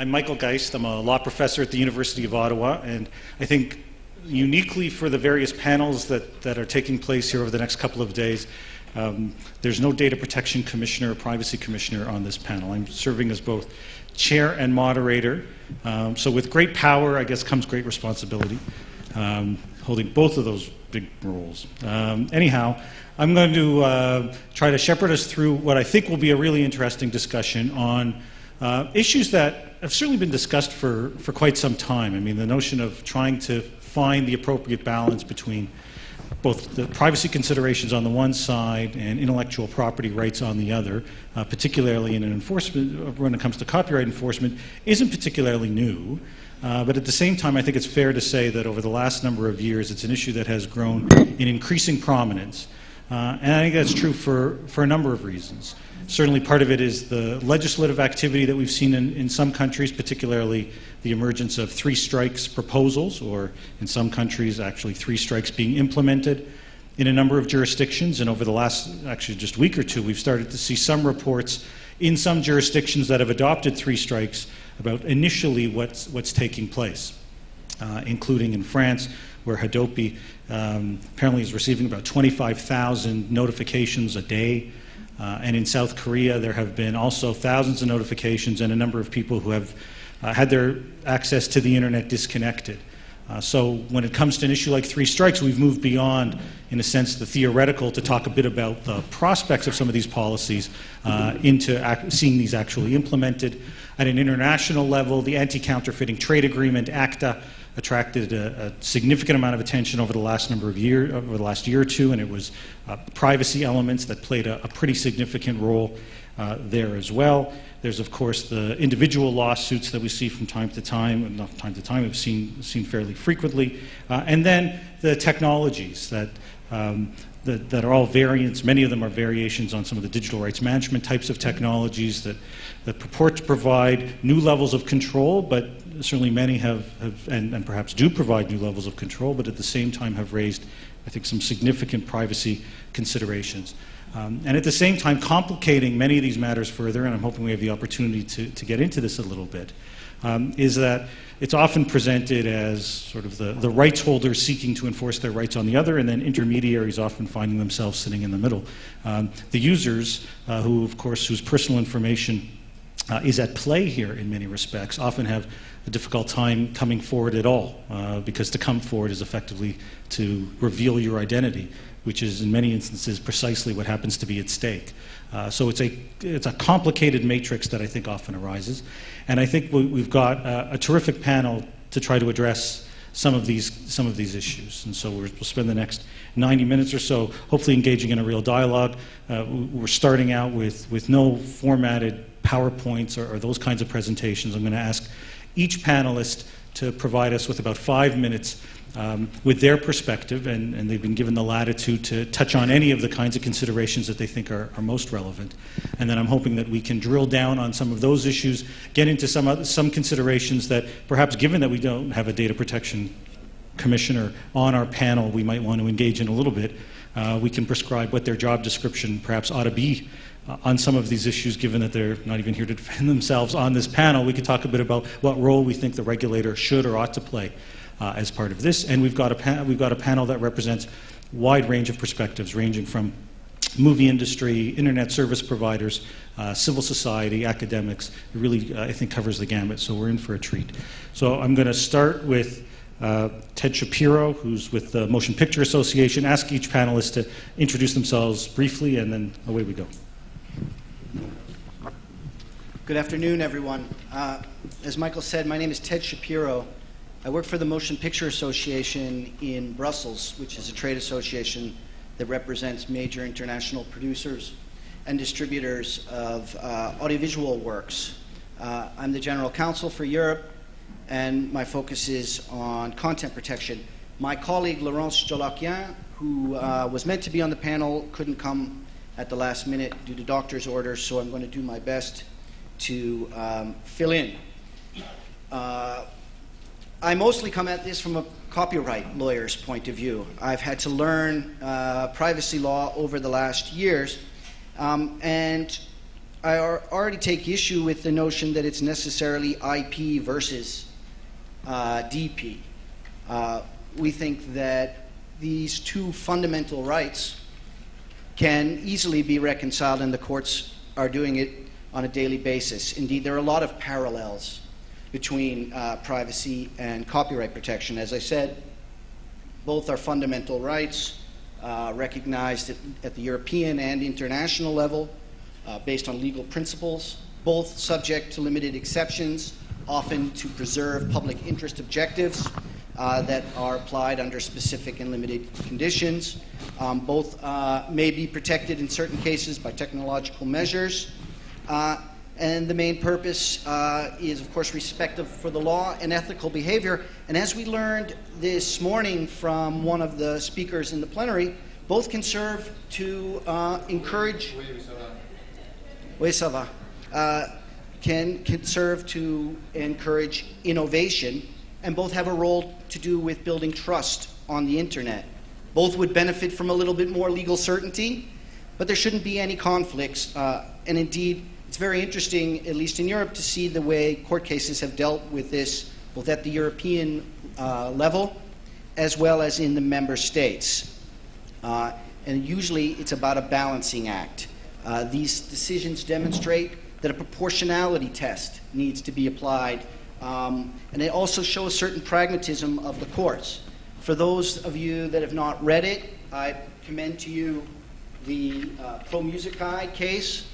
I'm Michael Geist. I'm a law professor at the University of Ottawa, and I think uniquely for the various panels that are taking place here over the next couple of days, there's no data protection commissioner or privacy commissioner on this panel. I'm serving as both chair and moderator. So with great power, I guess, comes great responsibility, holding both of those big roles. Anyhow, I'm going to try to shepherd us through what I think will be a really interesting discussion on issues that have certainly been discussed for quite some time. I mean, the notion of trying to find the appropriate balance between both the privacy considerations on the one side and intellectual property rights on the other, particularly in an enforcement, when it comes to copyright enforcement, isn't particularly new. But at the same time, I think it's fair to say that over the last number of years, it's an issue that has grown in increasing prominence. And I think that's true for a number of reasons. Certainly part of it is the legislative activity that we've seen in some countries, particularly the emergence of three strikes proposals, or in some countries actually three strikes being implemented in a number of jurisdictions. And over the last actually just week or two, we've started to see some reports in some jurisdictions that have adopted three strikes about initially what's taking place, including in France, where Hadopi apparently is receiving about 25,000 notifications a day. And in South Korea, there have been also thousands of notifications and a number of people who have had their access to the internet disconnected. So when it comes to an issue like three strikes, we've moved beyond, in a sense, the theoretical to talk a bit about the prospects of some of these policies into seeing these actually implemented. At an international level, the Anti-Counterfeiting Trade Agreement, ACTA, attracted a significant amount of attention over the last year or two, and it was privacy elements that played a pretty significant role there as well. There's of course the individual lawsuits that we see from time to time, not time to time, we've seen fairly frequently, and then the technologies that are all variants. Many of them are variations on some of the digital rights management types of technologies that purport to provide new levels of control, but certainly many have and perhaps do provide new levels of control, but at the same time have raised, I think, some significant privacy considerations. And at the same time complicating many of these matters further, and I'm hoping we have the opportunity to get into this a little bit, is that it's often presented as sort of the rights holders seeking to enforce their rights on the other, and then intermediaries often finding themselves sitting in the middle. The users, who of course, whose personal information is at play here in many respects, often have a difficult time coming forward at all, because to come forward is effectively to reveal your identity, which is in many instances precisely what happens to be at stake. So it's a complicated matrix that I think often arises. And I think we've got a terrific panel to try to address some of these issues. And so we'll spend the next 90 minutes or so hopefully engaging in a real dialogue. We're starting out with no formatted PowerPoints or those kinds of presentations. I'm going to ask each panelist to provide us with about 5 minutes with their perspective, and they've been given the latitude to touch on any of the kinds of considerations that they think are most relevant. And then I'm hoping that we can drill down on some of those issues, get into some considerations that perhaps, given that we don't have a data protection commissioner on our panel, we might want to engage in a little bit. We can prescribe what their job description perhaps ought to be on some of these issues, given that they're not even here to defend themselves on this panel. We could talk a bit about what role we think the regulator should or ought to play as part of this. And we've got a panel that represents a wide range of perspectives, ranging from movie industry, internet service providers, civil society, academics. It really, I think, covers the gamut, so we're in for a treat. So I'm going to start with Ted Shapiro, who's with the Motion Picture Association. Ask each panelist to introduce themselves briefly, and then away we go. Good afternoon, everyone. As Michael said, my name is Ted Shapiro. I work for the Motion Picture Association in Brussels, which is a trade association that represents major international producers and distributors of audiovisual works. I'm the general counsel for Europe, and my focus is on content protection. My colleague, Laurence Jolokien, who was meant to be on the panel, couldn't come at the last minute due to doctor's orders, so I'm going to do my best to fill in. I mostly come at this from a copyright lawyer's point of view. I've had to learn privacy law over the last years, and I already take issue with the notion that it's necessarily IP versus DP. We think that these two fundamental rights can easily be reconciled, and the courts are doing it on a daily basis. Indeed, there are a lot of parallels between privacy and copyright protection. As I said, both are fundamental rights recognized at the European and international level based on legal principles, both subject to limited exceptions, often to preserve public interest objectives that are applied under specific and limited conditions. Both may be protected in certain cases by technological measures. And the main purpose is, of course, respect for the law and ethical behavior. And as we learned this morning from one of the speakers in the plenary, both can serve to encourage, can serve to encourage innovation, and both have a role to do with building trust on the internet. Both would benefit from a little bit more legal certainty, but there shouldn't be any conflicts, and indeed, it's very interesting, at least in Europe, to see the way court cases have dealt with this, both at the European level as well as in the member states. And usually it's about a balancing act. These decisions demonstrate that a proportionality test needs to be applied, and they also show a certain pragmatism of the courts. For those of you that have not read it, I commend to you the Pro Musicae case,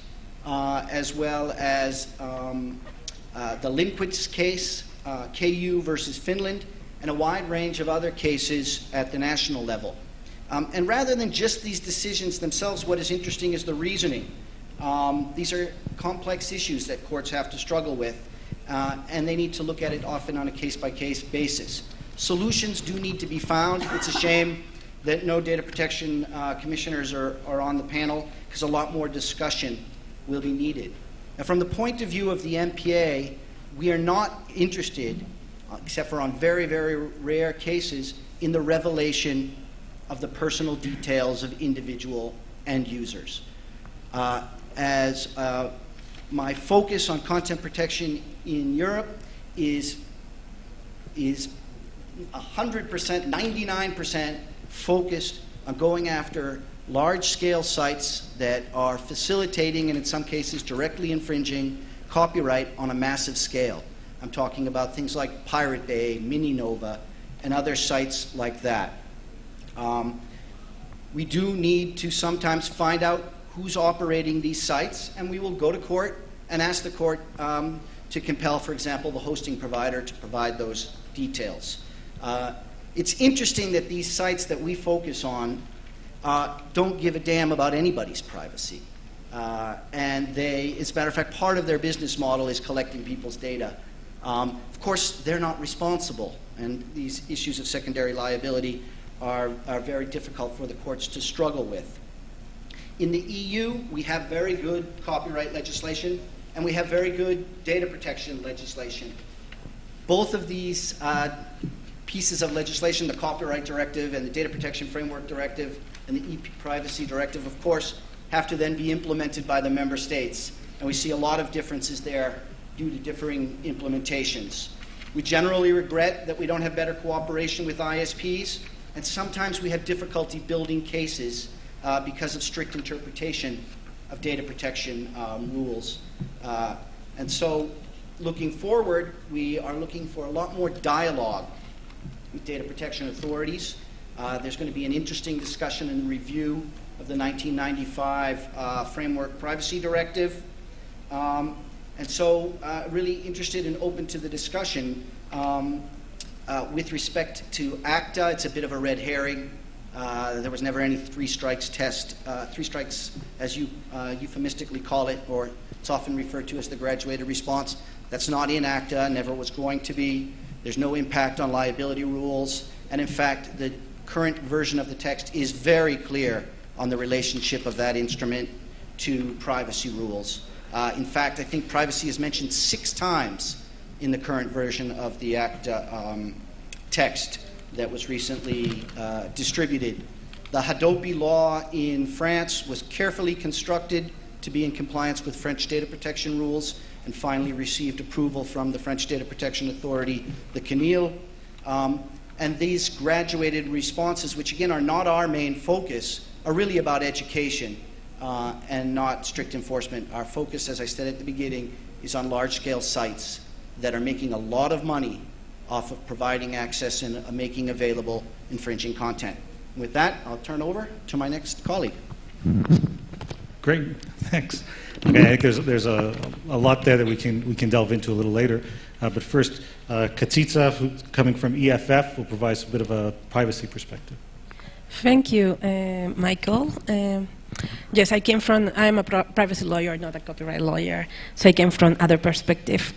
as well as the Lindquist case, KU versus Finland, and a wide range of other cases at the national level. And rather than just these decisions themselves, what is interesting is the reasoning. These are complex issues that courts have to struggle with, and they need to look at it often on a case-by-case basis. Solutions do need to be found. It's a shame that no data protection commissioners are on the panel, because a lot more discussion will be needed. Now, from the point of view of the MPA, we are not interested, except for on very, very rare cases, in the revelation of the personal details of individual end users. As my focus on content protection in Europe is 100%, 99% focused on going after large-scale sites that are facilitating and in some cases directly infringing copyright on a massive scale. I'm talking about things like Pirate Bay, Mininova, and other sites like that. We do need to sometimes find out who's operating these sites, and we will go to court and ask the court to compel, for example, the hosting provider to provide those details. It's interesting that these sites that we focus on don't give a damn about anybody's privacy. And they, as a matter of fact, part of their business model is collecting people's data. Of course, they're not responsible, and these issues of secondary liability are very difficult for the courts to struggle with. In the EU, we have very good copyright legislation, and we have very good data protection legislation. Both of these pieces of legislation, the Copyright Directive and the Data Protection Framework Directive and the e-Privacy Directive, of course, have to then be implemented by the member states. And we see a lot of differences there due to differing implementations. We generally regret that we don't have better cooperation with ISPs, and sometimes we have difficulty building cases because of strict interpretation of data protection rules. And so, looking forward, we are looking for a lot more dialogue with data protection authorities. There's going to be an interesting discussion and review of the 1995 Framework Privacy Directive. And so really interested and open to the discussion. With respect to ACTA, it's a bit of a red herring. There was never any three strikes test. Three strikes, as you euphemistically call it, or it's often referred to as the graduated response. That's not in ACTA, never was going to be. There's no impact on liability rules. And in fact, the current version of the text is very clear on the relationship of that instrument to privacy rules. In fact, I think privacy is mentioned 6 times in the current version of the ACTA text that was recently distributed. The Hadopi law in France was carefully constructed to be in compliance with French data protection rules, and finally received approval from the French Data Protection Authority, the CNIL. And these graduated responses, which again are not our main focus, are really about education and not strict enforcement. Our focus, as I said at the beginning, is on large-scale sites that are making a lot of money off of providing access and making available infringing content. With that, I'll turn over to my next colleague. Great, thanks. Okay, I think there's a lot there that we can delve into a little later. But first, Katitza, who's coming from EFF, will provide a bit of a privacy perspective. Thank you, Michael. Yes, I'm a privacy lawyer, not a copyright lawyer, so I came from other perspective.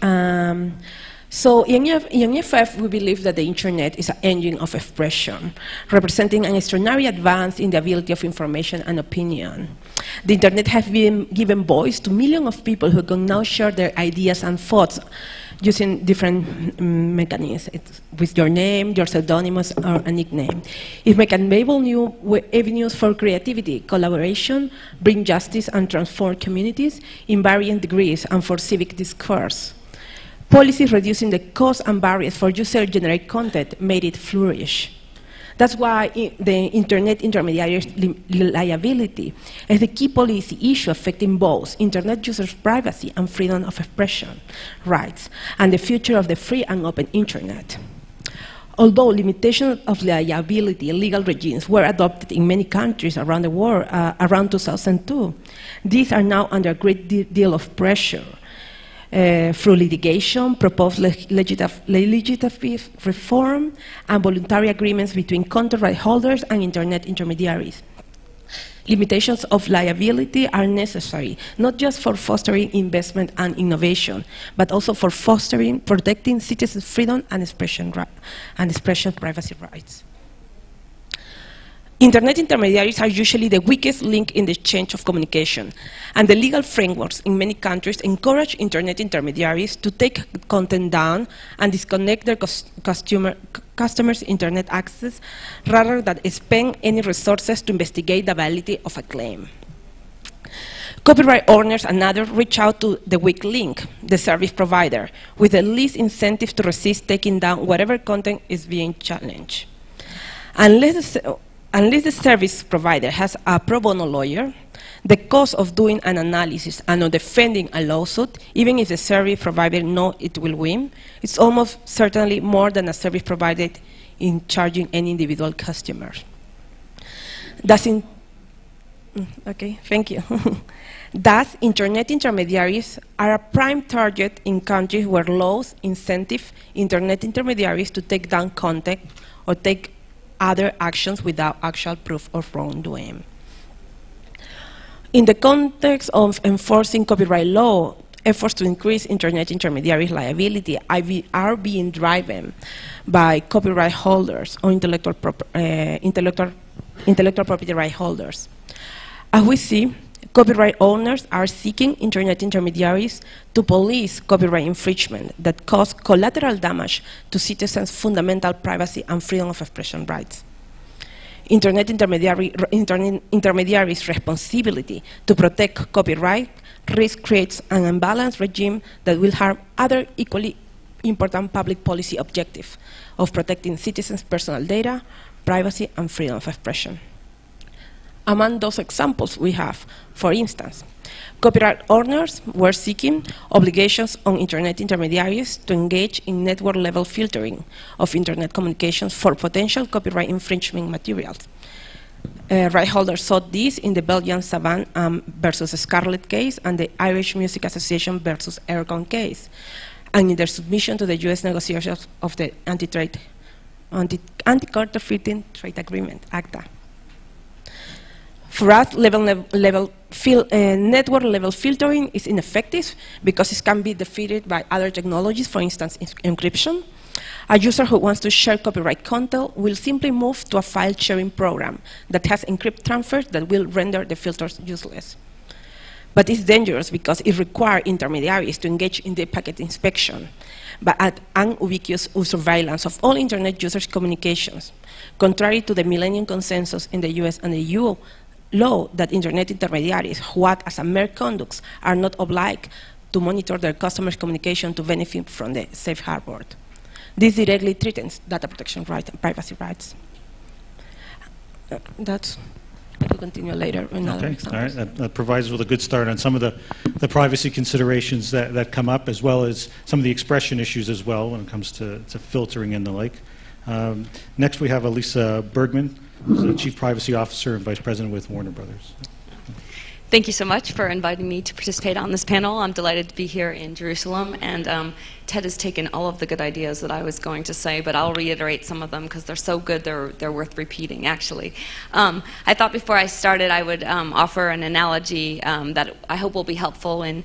So in EFF, we believe that the internet is an engine of expression, representing an extraordinary advance in the ability of information and opinion. The internet has been given voice to millions of people who can now share their ideas and thoughts using different mechanisms, with your name, your pseudonyms, or a nickname. It may enable new avenues for creativity, collaboration, bring justice, and transform communities in varying degrees, and for civic discourse. Policies reducing the cost and barriers for user-generated content made it flourish. That's why the Internet Intermediaries Liability is the key policy issue affecting both Internet users' privacy and freedom of expression rights, and the future of the free and open Internet. Although limitations of liability legal regimes were adopted in many countries around the world around 2002, these are now under a great deal of pressure. Through litigation, proposed legislative reform, and voluntary agreements between content right holders and internet intermediaries. Limitations of liability are necessary, not just for fostering investment and innovation, but also for fostering, protecting citizens' freedom and expression privacy rights. Internet intermediaries are usually the weakest link in the exchange of communication, and the legal frameworks in many countries encourage internet intermediaries to take content down and disconnect their customers' internet access rather than spend any resources to investigate the validity of a claim. Copyright owners and others reach out to the weak link, the service provider, with the least incentive to resist taking down whatever content is being challenged. Unless the service provider has a pro bono lawyer, the cost of doing an analysis and of defending a lawsuit, even if the service provider knows it will win, is almost certainly more than a service provider in charging any individual customer. Thus, internet intermediaries are a prime target in countries where laws incentive internet intermediaries to take down content or take other actions without actual proof of wrongdoing. In the context of enforcing copyright law, efforts to increase internet intermediaries liability are being driven by copyright holders or intellectual property right holders. As we see, copyright owners are seeking internet intermediaries to police copyright infringement that cause collateral damage to citizens' fundamental privacy and freedom of expression rights. Internet intermediaries' responsibility to protect copyright risk creates an unbalanced regime that will harm other equally important public policy objectives of protecting citizens' personal data, privacy, and freedom of expression. Among those examples we have, for instance, copyright owners were seeking obligations on internet intermediaries to engage in network-level filtering of internet communications for potential copyright infringement materials. Right holders sought this in the Belgian Savant versus Scarlett case and the Irish Music Association versus Aircon case, and in their submission to the U.S. negotiations of the Anti-Counterfeiting Trade Agreement, ACTA. For us, network-level filtering is ineffective because it can be defeated by other technologies, for instance, encryption. A user who wants to share copyright content will simply move to a file-sharing program that has encrypted transfers that will render the filters useless. But it's dangerous because it requires intermediaries to engage in the packet inspection, but at ubiquitous surveillance of all internet users' communications, contrary to the Millennium Consensus in the US and the EU, law that internet intermediaries, who act as a mere conduits, are not obliged to monitor their customers' communication to benefit from the safe harbor. This directly threatens data protection rights and privacy rights. That's. I will continue later. Okay, all right. That provides us with a good start on some of the privacy considerations that come up, as well as some of the expression issues as well when it comes to filtering and the like. Next, we have Elisa Bergman, who's the Chief Privacy Officer and Vice President with Warner Brothers. Thank you so much for inviting me to participate on this panel. I'm delighted to be here in Jerusalem, and Ted has taken all of the good ideas that I was going to say, but I'll reiterate some of them because they're so good they're worth repeating, actually. I thought before I started I would offer an analogy that I hope will be helpful in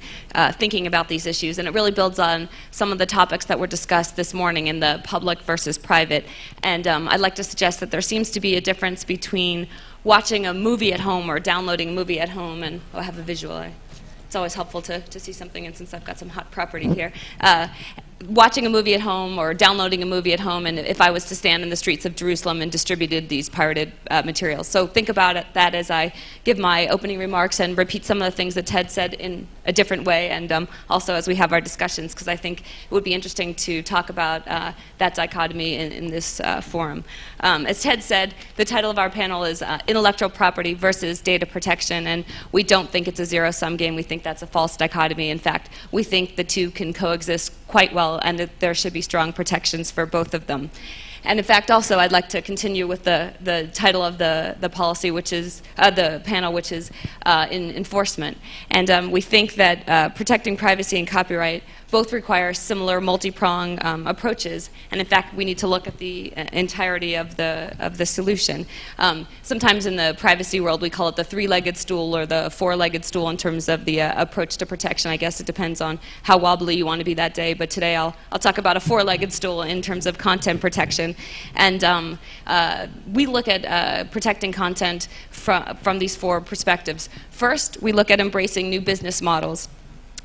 thinking about these issues, and it really builds on some of the topics that were discussed this morning in the public versus private. And I'd like to suggest that there seems to be a difference between watching a movie at home or downloading a movie at home, and I have a visual. It's always helpful to see something, and since I've got some hot property here. Watching a movie at home or downloading a movie at home, and if I was to stand in the streets of Jerusalem and distributed these pirated materials. So think about it, that as I give my opening remarks and repeat some of the things that Ted said in a different way, and also as we have our discussions, because I think it would be interesting to talk about that dichotomy in this forum. As Ted said, the title of our panel is Intellectual Property versus Data Protection, and we don't think it's a zero-sum game. We think that's a false dichotomy. In fact, we think the two can coexist quite well, and that there should be strong protections for both of them. And in fact, also, I'd like to continue with the title of the policy, which is, the panel, which is in enforcement. And we think that protecting privacy and copyright both require similar multi-pronged approaches, and in fact, we need to look at the entirety of the solution. Sometimes in the privacy world, we call it the three-legged stool or the four-legged stool in terms of the approach to protection. I guess it depends on how wobbly you want to be that day, but today I'll talk about a four-legged stool in terms of content protection. And we look at protecting content from these four perspectives. First, we look at embracing new business models.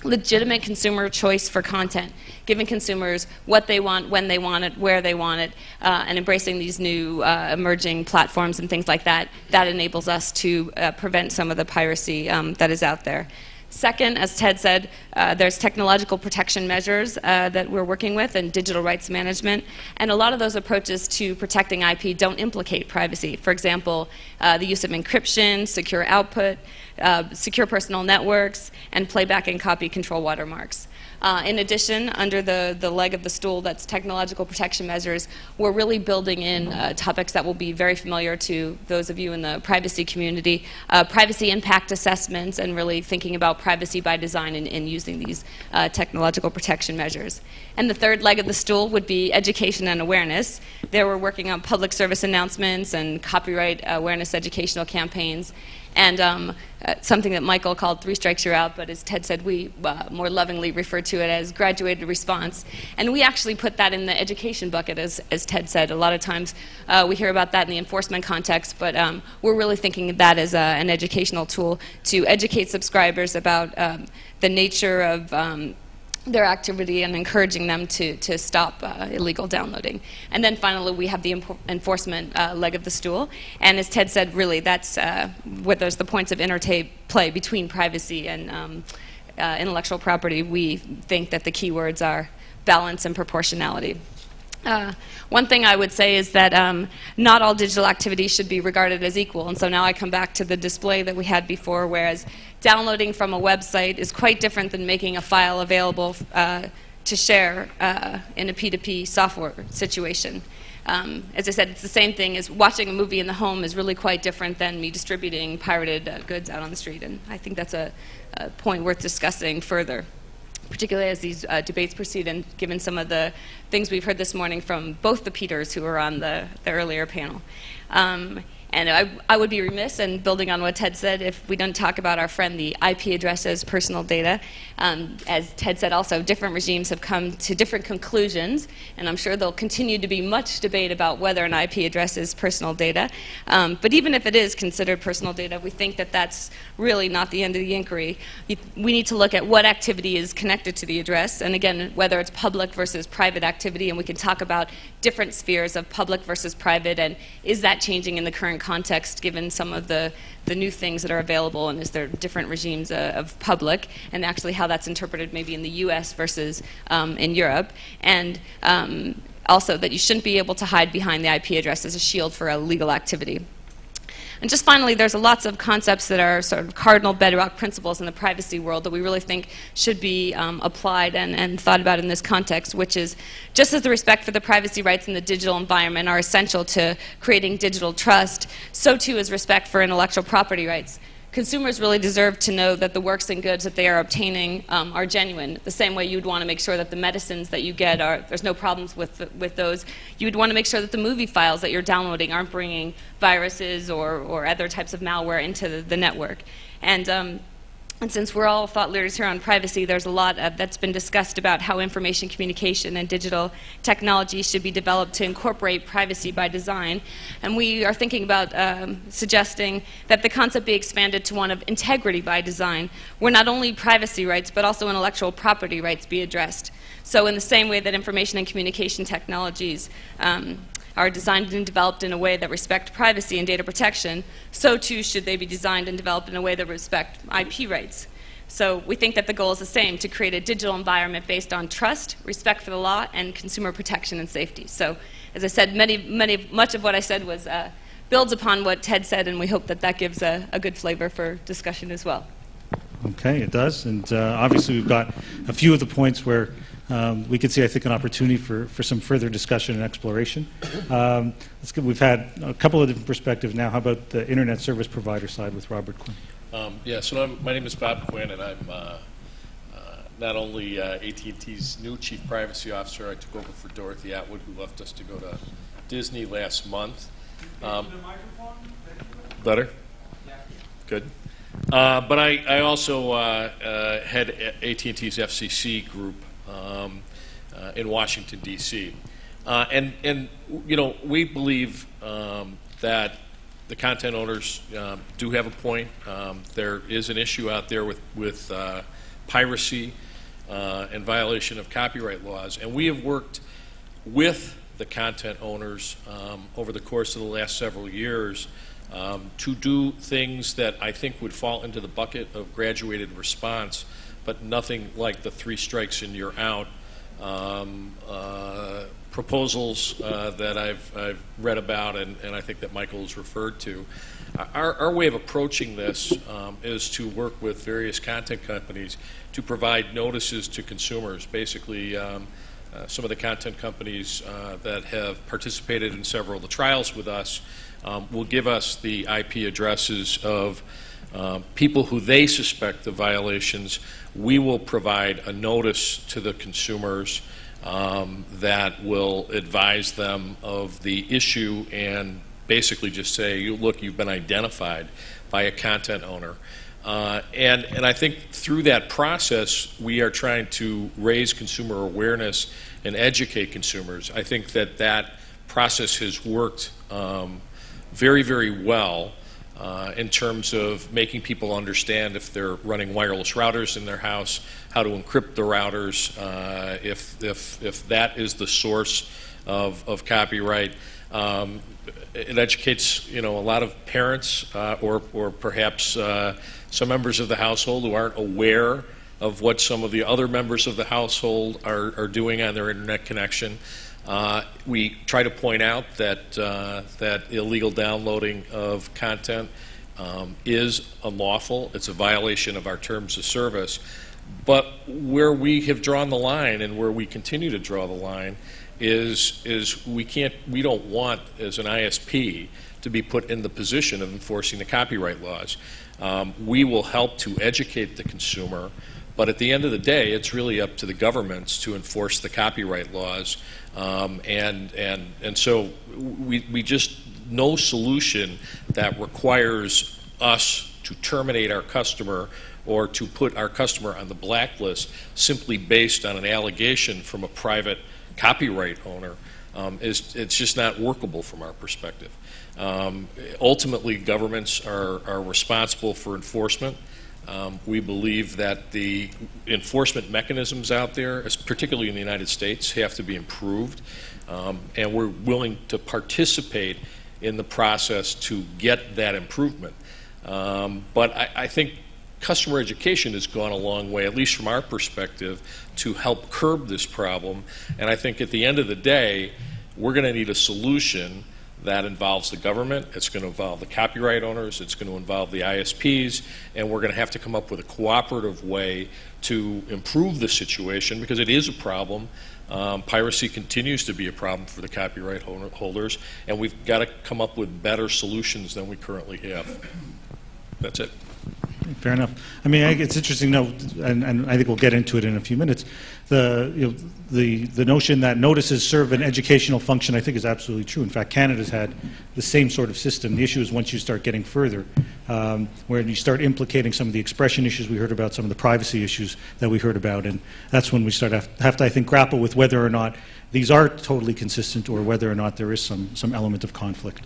Legitimate consumer choice for content, giving consumers what they want, when they want it, where they want it, and embracing these new emerging platforms and things like that. That enables us to prevent some of the piracy that is out there. Second, as Ted said, there's technological protection measures that we're working with and digital rights management. And a lot of those approaches to protecting IP don't implicate privacy. For example, the use of encryption, secure output, secure personal networks, and playback and copy control watermarks. In addition, under the leg of the stool that's technological protection measures, we're really building in topics that will be very familiar to those of you in the privacy community, privacy impact assessments, and really thinking about privacy by design in using these technological protection measures. And the third leg of the stool would be education and awareness. There we're working on public service announcements and copyright awareness educational campaigns. And something that Michael called 3 strikes you're out, but as Ted said, we more lovingly refer to it as graduated response. And we actually put that in the education bucket, as Ted said. A lot of times we hear about that in the enforcement context, but we're really thinking of that as an educational tool to educate subscribers about the nature of their activity and encouraging them to stop illegal downloading. And then finally, we have the enforcement leg of the stool. And as Ted said, really, that's where there's the points of interplay between privacy and intellectual property. We think that the key words are balance and proportionality. One thing I would say is that not all digital activities should be regarded as equal. And so now I come back to the display that we had before, whereas downloading from a website is quite different than making a file available to share in a P2P software situation. As I said, it's the same thing as watching a movie in the home is really quite different than me distributing pirated goods out on the street. And I think that's a point worth discussing further, particularly as these debates proceed, and given some of the things we've heard this morning from both the Peters who were on the earlier panel. And I would be remiss, and building on what Ted said, if we don't talk about our friend the IP addresses, personal data. As Ted said also, different regimes have come to different conclusions, and I'm sure there'll continue to be much debate about whether an IP address is personal data. But even if it is considered personal data, we think that that's really not the end of the inquiry. We need to look at what activity is connected to the address, and again, whether it's public versus private activity, and we can talk about different spheres of public versus private, and is that changing in the current different context given some of the new things that are available, and is there different regimes of public, and actually how that's interpreted maybe in the US versus in Europe. And also that you shouldn't be able to hide behind the IP address as a shield for illegal activity. And just finally, there's lots of concepts that are sort of cardinal bedrock principles in the privacy world that we really think should be applied and thought about in this context, which is just as the respect for the privacy rights in the digital environment are essential to creating digital trust, so too is respect for intellectual property rights. Consumers really deserve to know that the works and goods that they are obtaining are genuine. The same way you'd want to make sure that the medicines that you get are, there's no problems with those. You'd want to make sure that the movie files that you're downloading aren't bringing viruses or other types of malware into the network. And since we're all thought leaders here on privacy, there's a lot that's been discussed about how information communication and digital technology should be developed to incorporate privacy by design. And we are thinking about suggesting that the concept be expanded to one of integrity by design, where not only privacy rights, but also intellectual property rights be addressed. So in the same way that information and communication technologies are designed and developed in a way that respect privacy and data protection, so too should they be designed and developed in a way that respect IP rights. So we think that the goal is the same, to create a digital environment based on trust, respect for the law, and consumer protection and safety. So as I said, much of what I said was builds upon what Ted said, and we hope that that gives a good flavor for discussion as well. Okay, it does. And obviously we've got a few of the points where we could see, I think, an opportunity for some further discussion and exploration. We've had a couple of different perspectives now. How about the internet service provider side with Robert Quinn? So my name is Bob Quinn, and I'm not only AT&T's new chief privacy officer. I took over for Dorothy Atwood, who left us to go to Disney last month. Better? Yeah. Good. But I also head AT&T's FCC group in Washington, D.C. And you know, we believe that the content owners do have a point. There is an issue out there with piracy and violation of copyright laws. And we have worked with the content owners over the course of the last several years to do things that I think would fall into the bucket of graduated response, but nothing like the 3 strikes and you're out proposals that I've read about, and I think that Michael's referred to. Our way of approaching this is to work with various content companies to provide notices to consumers. Basically, some of the content companies that have participated in several of the trials with us will give us the IP addresses of people who they suspect the violations. We will provide a notice to the consumers that will advise them of the issue and basically just say, look, you've been identified by a content owner. And I think through that process, we are trying to raise consumer awareness and educate consumers. I think that process has worked very, very well. In terms of making people understand if they're running wireless routers in their house, how to encrypt the routers, if that is the source of copyright. It educates, you know, a lot of parents or perhaps some members of the household who aren't aware of what some of the other members of the household are doing on their internet connection. We try to point out that illegal downloading of content is unlawful. It's a violation of our terms of service. But where we have drawn the line, and where we continue to draw the line, is we don't want, as an ISP, to be put in the position of enforcing the copyright laws. We will help to educate the consumer. But at the end of the day, it's really up to the governments to enforce the copyright laws. And so we just, no solution that requires us to terminate our customer or to put our customer on the blacklist simply based on an allegation from a private copyright owner it's just not workable from our perspective. Ultimately, governments are responsible for enforcement. We believe that the enforcement mechanisms out there, particularly in the United States, have to be improved, and we're willing to participate in the process to get that improvement. But I think customer education has gone a long way, at least from our perspective, to help curb this problem. And I think at the end of the day, we're going to need a solution that involves the government, it's going to involve the copyright owners, it's going to involve the ISPs, and we're going to have to come up with a cooperative way to improve the situation, because it is a problem. Piracy continues to be a problem for the copyright holders, and we've got to come up with better solutions than we currently have. That's it. Fair enough. I mean, it's interesting, though, and I think we'll get into it in a few minutes. The notion that notices serve an educational function, I think, is absolutely true. In fact, Canada's had the same sort of system. The issue is once you start getting further, where you start implicating some of the expression issues we heard about, some of the privacy issues that we heard about, and that's when we start have to, I think, grapple with whether or not these are totally consistent or whether or not there is some element of conflict.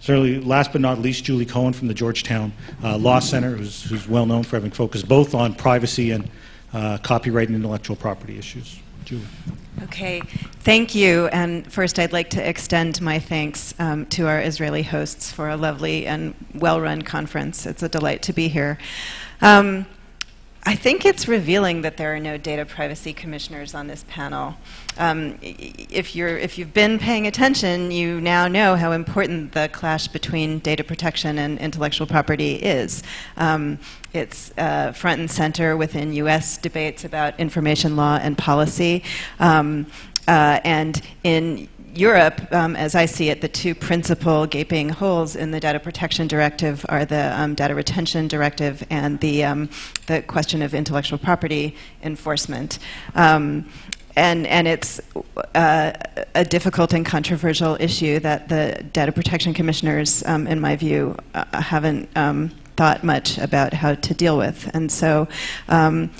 Certainly, last but not least, Julie Cohen from the Georgetown Law Center, who's well known for having focused both on privacy and copyright and intellectual property issues. Julie. Okay, thank you. And first, I'd like to extend my thanks to our Israeli hosts for a lovely and well-run conference. It's a delight to be here. I think it's revealing that there are no data privacy commissioners on this panel. If you've been paying attention, you now know how important the clash between data protection and intellectual property is. It's front and center within U.S. debates about information law and policy. And in Europe, as I see it, the two principal gaping holes in the Data Protection Directive are the Data Retention Directive and the question of intellectual property enforcement. And it's a difficult and controversial issue that the data protection commissioners, in my view, haven't thought much about how to deal with. And so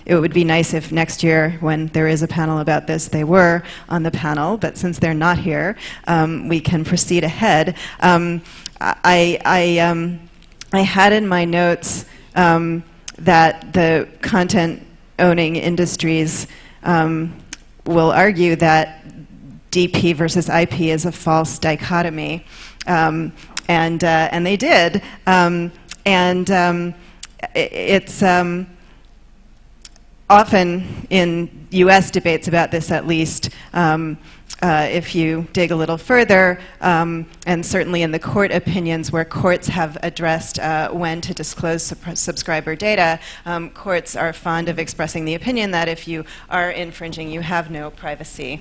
it would be nice if next year, when there is a panel about this, they were on the panel. But since they're not here, we can proceed ahead. I had in my notes that the content-owning industries will argue that DP versus IP is a false dichotomy, and they did. It's often in U.S. debates about this, at least, if you dig a little further, and certainly in the court opinions where courts have addressed when to disclose subscriber data, courts are fond of expressing the opinion that if you are infringing, you have no privacy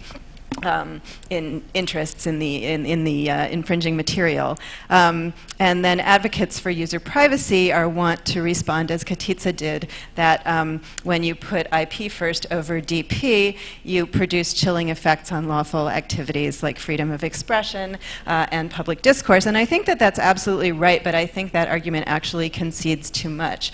in interests in the infringing material. And then advocates for user privacy are wont to respond, as Katitza did, that when you put IP first over DP, you produce chilling effects on lawful activities like freedom of expression and public discourse. And I think that that's absolutely right, but I think that argument actually concedes too much,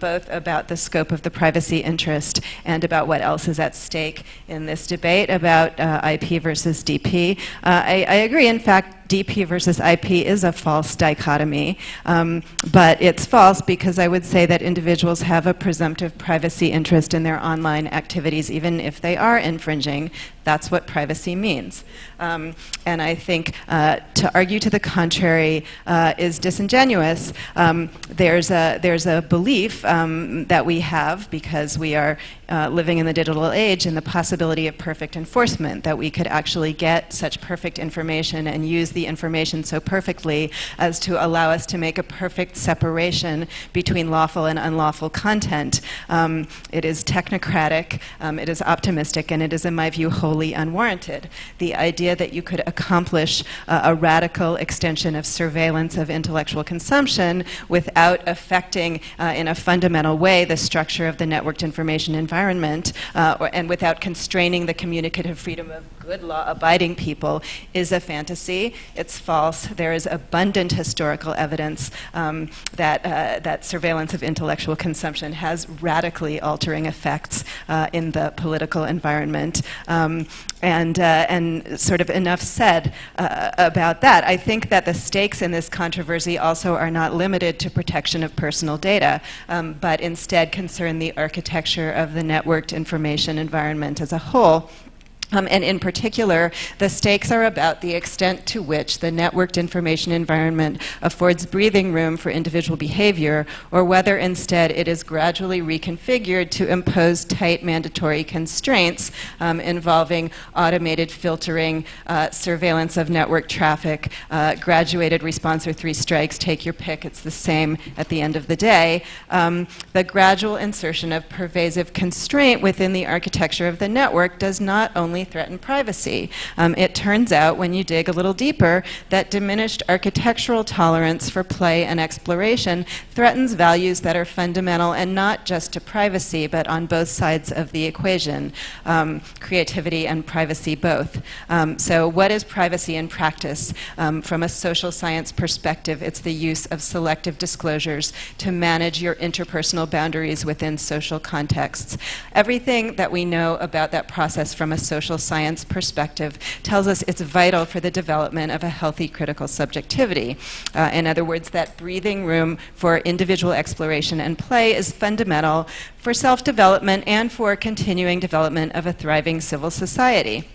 both about the scope of the privacy interest and about what else is at stake in this debate about IP versus DP. I agree. In fact, DP versus IP is a false dichotomy, but it's false because I would say that individuals have a presumptive privacy interest in their online activities, even if they are infringing. That's what privacy means. And I think to argue to the contrary is disingenuous. There's a belief that we have, because we are living in the digital age, in the possibility of perfect enforcement, that we could actually get such perfect information and use the information so perfectly as to allow us to make a perfect separation between lawful and unlawful content. It is technocratic, it is optimistic, and it is, in my view, wholly unwarranted. The idea that you could accomplish a radical extension of surveillance of intellectual consumption without affecting in a fundamental way the structure of the networked information environment and without constraining the communicative freedom of good law-abiding people is a fantasy. It's false. There is abundant historical evidence that surveillance of intellectual consumption has radically altering effects in the political environment. And sort of enough said about that. I think that the stakes in this controversy also are not limited to protection of personal data, but instead concern the architecture of the networked information environment as a whole. And in particular, the stakes are about the extent to which the networked information environment affords breathing room for individual behavior, or whether instead it is gradually reconfigured to impose tight mandatory constraints involving automated filtering, surveillance of network traffic, graduated response or three strikes, take your pick, it's the same at the end of the day. The gradual insertion of pervasive constraint within the architecture of the network does not only threaten privacy. It turns out, when you dig a little deeper, that diminished architectural tolerance for play and exploration threatens values that are fundamental, and not just to privacy, but on both sides of the equation, creativity and privacy both. So what is privacy in practice? From a social science perspective, it's the use of selective disclosures to manage your interpersonal boundaries within social contexts. Everything that we know about that process from a social science perspective tells us it's vital for the development of a healthy critical subjectivity. In other words, that breathing room for individual exploration and play is fundamental for self-development and for continuing development of a thriving civil society.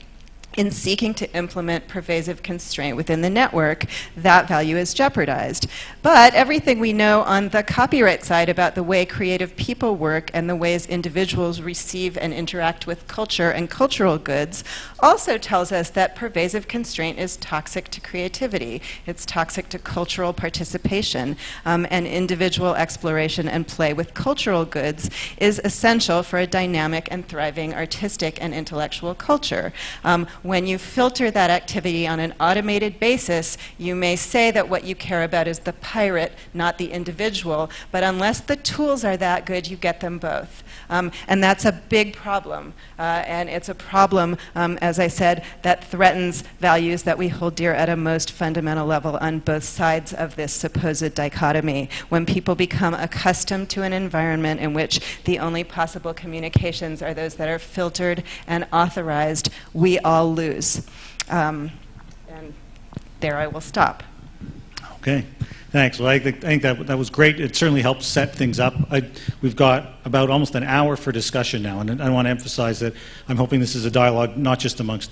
In seeking to implement pervasive constraint within the network, that value is jeopardized. But everything we know on the copyright side about the way creative people work and the ways individuals receive and interact with culture and cultural goods also tells us that pervasive constraint is toxic to creativity. It's toxic to cultural participation, and individual exploration and play with cultural goods is essential for a dynamic and thriving artistic and intellectual culture. When you filter that activity on an automated basis, you may say that what you care about is the pirate, not the individual, but unless the tools are that good, you get them both. And that's a big problem. And it's a problem, as I said, that threatens values that we hold dear at a most fundamental level on both sides of this supposed dichotomy. When people become accustomed to an environment in which the only possible communications are those that are filtered and authorized, we all lose. And there I will stop. Okay. Thanks. Well, I think that was great. It certainly helped set things up. We've got about almost an hour for discussion now, and I want to emphasize that I'm hoping this is a dialogue not just amongst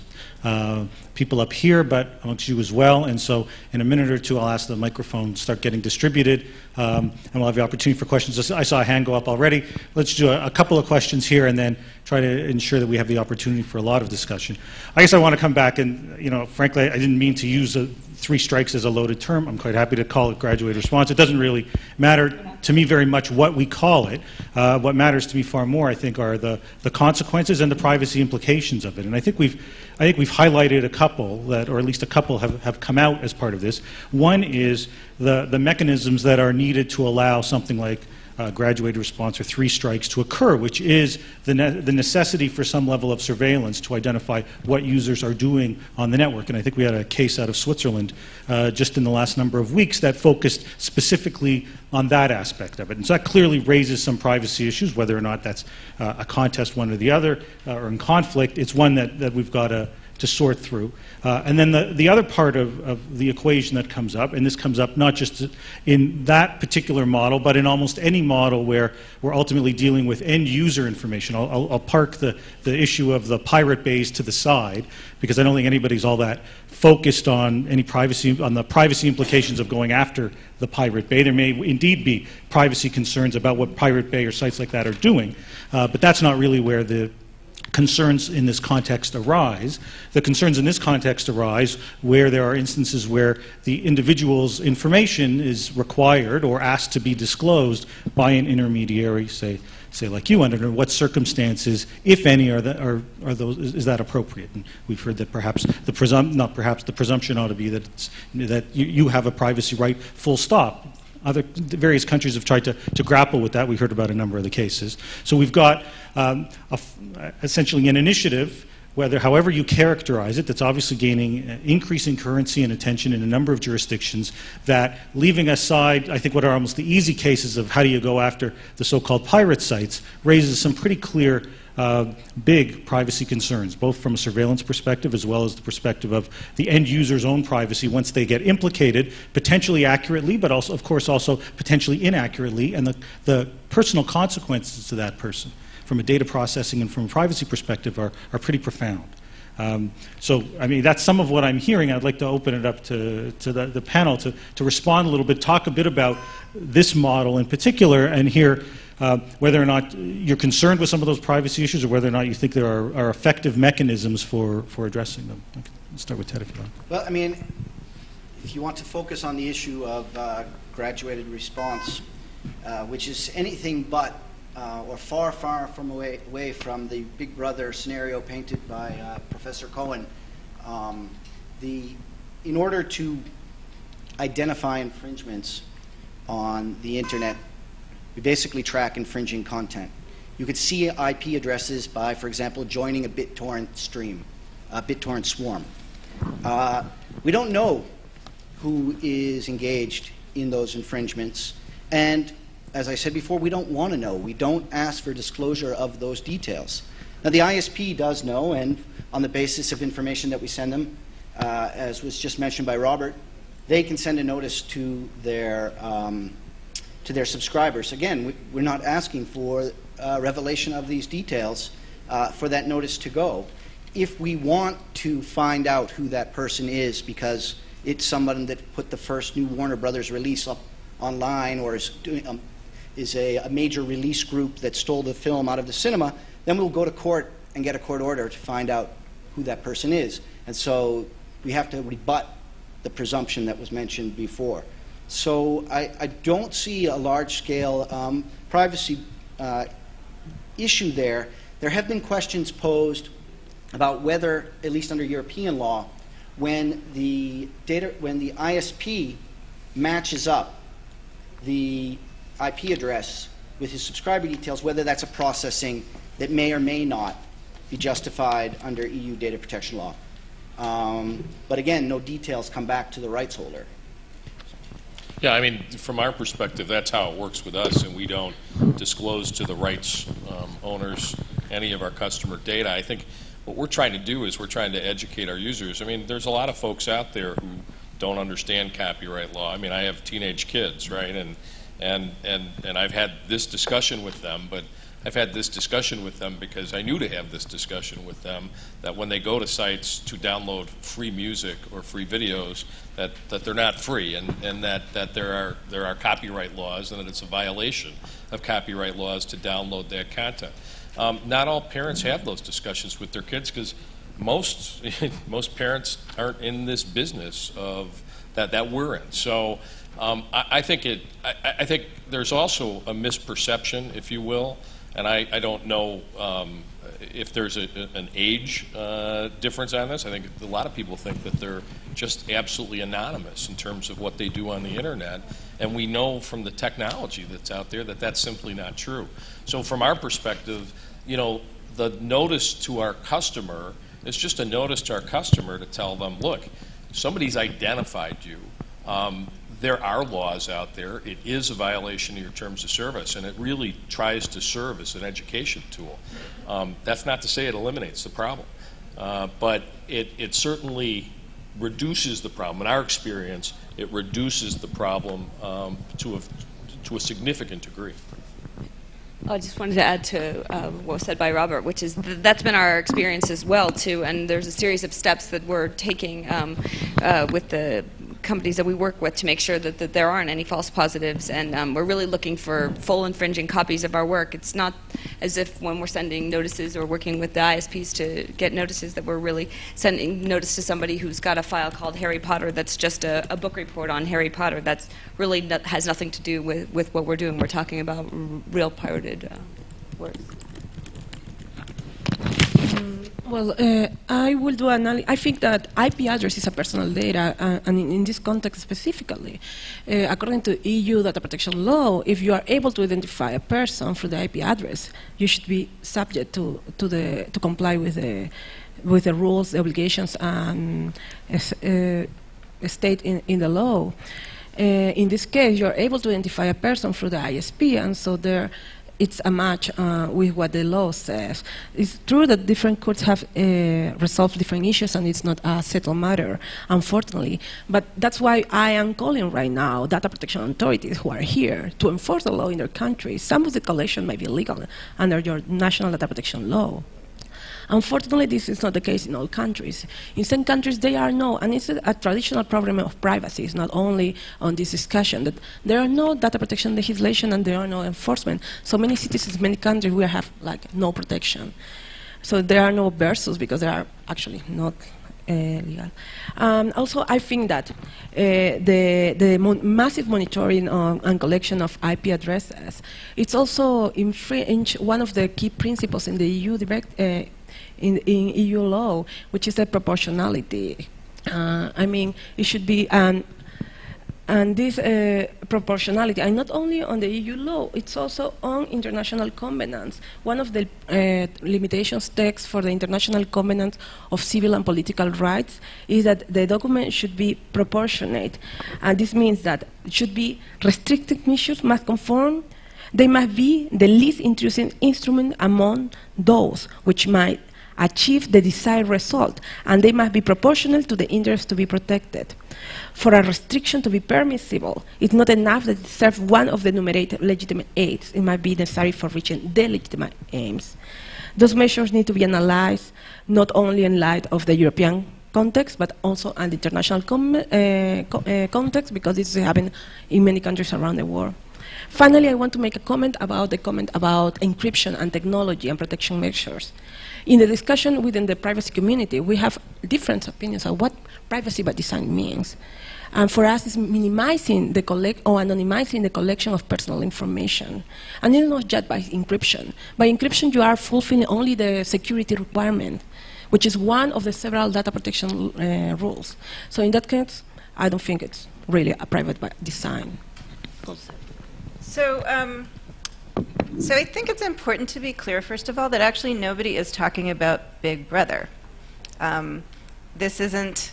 people up here, but amongst you as well. And so in a minute or two, I'll ask the microphone to start getting distributed, and we'll have the opportunity for questions. I saw a hand go up already. Let's do a couple of questions here and then try to ensure that we have the opportunity for a lot of discussion. I guess I want to come back and, frankly, I didn't mean to use three strikes as a loaded term. I'm quite happy to call it graduated response. It doesn't really matter to me very much what we call it. What matters to me far more, I think, are the consequences and the privacy implications of it. And I think we've highlighted a couple that, or at least a couple, have come out as part of this. One is the mechanisms that are needed to allow something like graduated response or three strikes to occur, which is the necessity for some level of surveillance to identify what users are doing on the network. And I think we had a case out of Switzerland just in the last number of weeks that focused specifically on that aspect of it. And so that clearly raises some privacy issues, whether or not that's a contest one or the other, or in conflict. It's one that we've got to sort through. And then the other part of the equation that comes up, and this comes up not just in that particular model, but in almost any model where we're ultimately dealing with end user information. I'll park the issue of the Pirate Bays to the side, because I don't think anybody's all that focused on any privacy, on the privacy implications of going after the Pirate Bay. There may indeed be privacy concerns about what Pirate Bay or sites like that are doing, but that's not really where the concerns in this context arise. The concerns in this context arise where there are instances where the individual's information is required or asked to be disclosed by an intermediary, say like you, under what circumstances, if any, are those, is that appropriate? And we've heard that perhaps the presumption ought to be that you have a privacy right, full stop. Other various countries have tried to grapple with that. We heard about a number of the cases. So we've got essentially an initiative, however you characterize it, that's obviously gaining increasing currency and attention in a number of jurisdictions, that, leaving aside, I think, what are almost the easy cases of how do you go after the so-called pirate sites, raises some pretty clear big privacy concerns, both from a surveillance perspective as well as the perspective of the end user's own privacy once they get implicated, potentially accurately, but also, of course, also potentially inaccurately, and the personal consequences to that person from a data processing and from a privacy perspective are pretty profound. So, I mean, that's some of what I'm hearing. I'd like to open it up to the panel to respond a little bit, talk a bit about this model in particular, and hear whether or not you're concerned with some of those privacy issues, or whether or not you think there are effective mechanisms for addressing them. Okay. Let's start with Ted, if you want. Well, I mean, if you want to focus on the issue of graduated response, which is anything but or far, far from away from the Big Brother scenario painted by Professor Cohen. In order to identify infringements on the internet, we basically track infringing content. You could see IP addresses by, for example, joining a BitTorrent stream, a BitTorrent swarm. We don't know who is engaged in those infringements, and as I said before, we don't want to know. We don't ask for disclosure of those details. Now, the ISP does know, and on the basis of information that we send them, as was just mentioned by Robert, they can send a notice to their subscribers. Again, we're not asking for revelation of these details for that notice to go. If we want to find out who that person is because it's someone that put the first new Warner Brothers release up online, or is doing is a major release group that stole the film out of the cinema, then we'll go to court and get a court order to find out who that person is. And so we have to rebut the presumption that was mentioned before. So I don't see a large-scale privacy issue there. There have been questions posed about whether, at least under European law, when the ISP matches up the IP address with his subscriber details, whether that's a processing that may or may not be justified under EU data protection law. But again, no details come back to the rights holder. Yeah, I mean, from our perspective, that's how it works with us, and we don't disclose to the rights owners any of our customer data. I think what we're trying to do is we're trying to educate our users. I mean, there's a lot of folks out there who don't understand copyright law. I mean, I have teenage kids, right? And I've had this discussion with them, but I've had this discussion with them because I knew to have this discussion with them, that when they go to sites to download free music or free videos, that they're not free, and that there are copyright laws, and that it's a violation of copyright laws to download that content. Not all parents have those discussions with their kids, because most parents aren't in this business of that we're in. So I think there's also a misperception, if you will, and I don't know if there's an age difference on this. I think a lot of people think that they're just absolutely anonymous in terms of what they do on the internet, and we know from the technology that's out there that that's simply not true. So from our perspective, you know, the notice to our customer is just a notice to our customer to tell them, look, somebody's identified you. There are laws out there. It is a violation of your terms of service, and it really tries to serve as an education tool. That's not to say it eliminates the problem, but it certainly reduces the problem. In our experience, it reduces the problem to a significant degree. I just wanted to add to what was said by Robert, which is that's been our experience as well, too, and there's a series of steps that we're taking with the companies that we work with to make sure that there aren't any false positives, and we're really looking for full infringing copies of our work. It's not as if when we're sending notices or working with the ISPs to get notices that we're really sending notice to somebody who's got a file called Harry Potter that's just a book report on Harry Potter. That's really has nothing to do with what we're doing. We're talking about real pirated works. Well, I will do analysis. I think that IP address is a personal data, and in this context specifically, according to EU data protection law, if you are able to identify a person through the IP address, you should be subject to comply with the rules, the obligations, and state in the law. In this case, you are able to identify a person through the ISP, and so there. It's a match with what the law says. It's true that different courts have resolved different issues, and it's not a settled matter, unfortunately. But that's why I am calling right now data protection authorities who are here to enforce the law in their country. Some of the collection may be illegal under your national data protection law. Unfortunately, this is not the case in all countries. In some countries, they are no, and it's a traditional problem of privacy. It's not only on this discussion that there are no data protection legislation and there are no enforcement. So many citizens, many countries, we have like no protection. So there are no versus because there are actually not. Legal. Also, I think that the massive monitoring and collection of IP addresses, it's also infringe one of the key principles in the EU in EU law, which is the proportionality. I mean, it should be and this proportionality, and not only on the EU law, it's also on international covenants. One of the limitations text for the international covenants of civil and political rights is that the document should be proportionate. And this means that it should be restricted measures must conform. They must be the least intrusive instrument among those which might achieve the desired result, and they must be proportional to the interest to be protected. For a restriction to be permissible, it's not enough that it serves one of the enumerated legitimate aims. It might be necessary for reaching the legitimate aims. Those measures need to be analyzed not only in light of the European context, but also an international context, because this is happening in many countries around the world. Finally, I want to make a comment about the comment about encryption and technology and protection measures. In the discussion within the privacy community, we have different opinions on what privacy by design means. And for us, it's minimizing the anonymizing the collection of personal information. And it's not just by encryption. By encryption, you are fulfilling only the security requirement, which is one of the several data protection rules. So in that case, I don't think it's really a private by design concept. So, so I think it's important to be clear, first of all, that actually nobody is talking about Big Brother. This isn't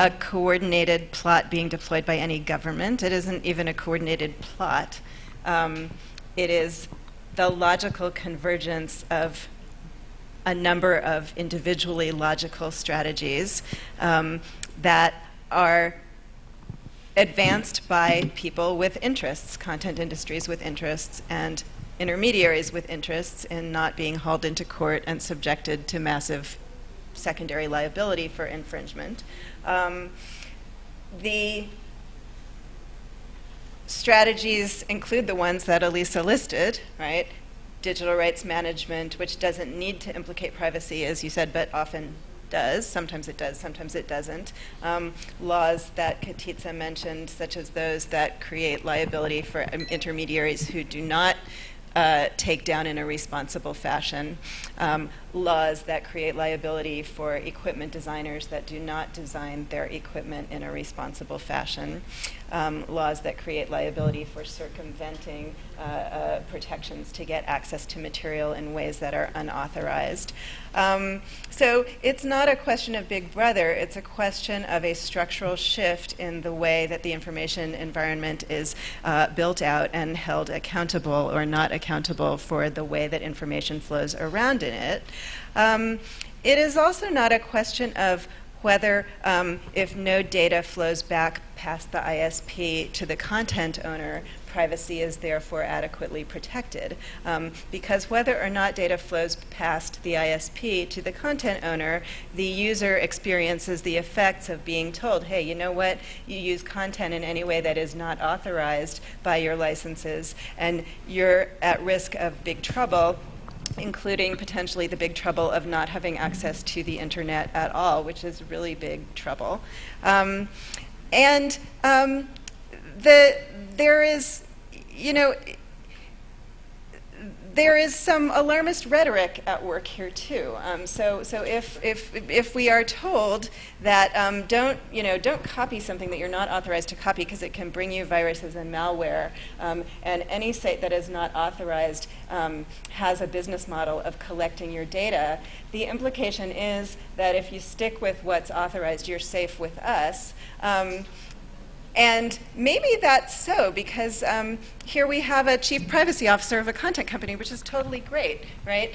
a coordinated plot being deployed by any government. It isn't even a coordinated plot. It is the logical convergence of a number of individually logical strategies that are advanced by people with interests, content industries with interests, and intermediaries with interests in not being hauled into court and subjected to massive secondary liability for infringement. The strategies include the ones that Elisa listed, right? Digital rights management, which doesn't need to implicate privacy, as you said, but often does. Sometimes it does, sometimes it doesn't. Laws that Katitza mentioned, such as those that create liability for intermediaries who do not take down in a responsible fashion. Laws that create liability for equipment designers that do not design their equipment in a responsible fashion. Laws that create liability for circumventing protections to get access to material in ways that are unauthorized. So it's not a question of Big Brother, it's a question of a structural shift in the way that the information environment is built out and held accountable or not accountable for the way that information flows around in it. It is also not a question of whether if no data flows back past the ISP to the content owner, privacy is therefore adequately protected. Because whether or not data flows past the ISP to the content owner, the user experiences the effects of being told, hey, you know what, you use content in any way that is not authorized by your licenses, and you're at risk of big trouble, including potentially the big trouble of not having access to the internet at all, which is really big trouble. There is, you know, there is some alarmist rhetoric at work here too. So if we are told that don't copy something that you're not authorized to copy because it can bring you viruses and malware, and any site that is not authorized has a business model of collecting your data, the implication is that if you stick with what's authorized, you're safe with us. And maybe that's so, because here we have a chief privacy officer of a content company, which is totally great, right?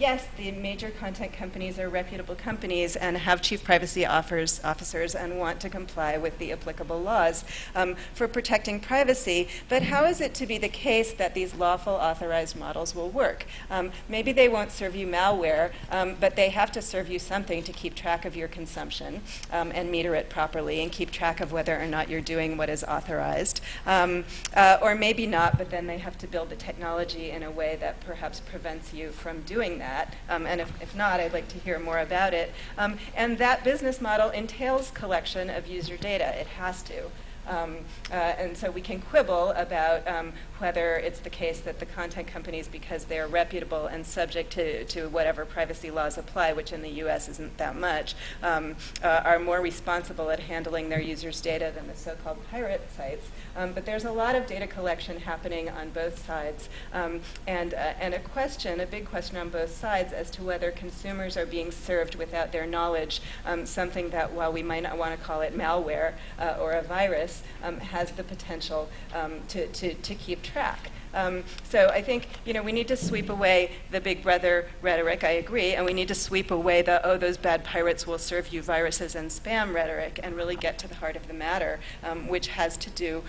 Yes, the major content companies are reputable companies and have chief privacy officers and want to comply with the applicable laws for protecting privacy. But how is it to be the case that these lawful authorized models will work? Maybe they won't serve you malware, but they have to serve you something to keep track of your consumption and meter it properly and keep track of whether or not you're doing what is authorized. Or maybe not, but then they have to build the technology in a way that perhaps prevents you from doing that. And if not, I'd like to hear more about it. And that business model entails collection of user data. It has to. And so we can quibble about whether it's the case that the content companies, because they're reputable and subject to whatever privacy laws apply, which in the US isn't that much, are more responsible at handling their users' data than the so-called pirate sites. But there's a lot of data collection happening on both sides, and a big question on both sides as to whether consumers are being served without their knowledge, something that, while we might not want to call it malware or a virus, has the potential to keep track. So I think, we need to sweep away the Big Brother rhetoric, I agree, and we need to sweep away the, oh, those bad pirates will serve you viruses and spam rhetoric, and really get to the heart of the matter, which has to do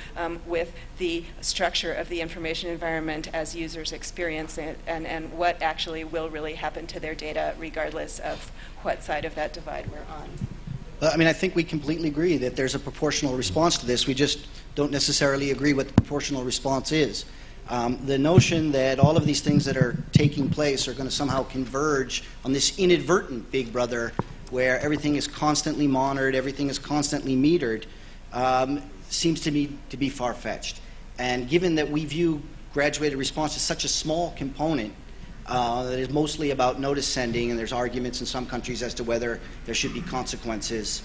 with the structure of the information environment as users experience it, and what actually will really happen to their data, regardless of what side of that divide we're on. I mean, I think we completely agree that there's a proportional response to this. We just don't necessarily agree what the proportional response is. The notion that all of these things that are taking place are going to somehow converge on this inadvertent Big Brother, where everything is constantly monitored, everything is constantly metered, seems to me to be far-fetched. And given that we view graduated response as such a small component, that is mostly about notice sending, and there's arguments in some countries as to whether there should be consequences.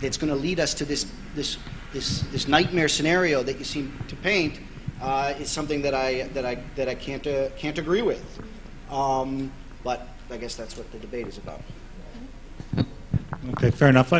That's going to lead us to this nightmare scenario that you seem to paint is something that I can't agree with. But I guess that's what the debate is about. Okay, fair enough.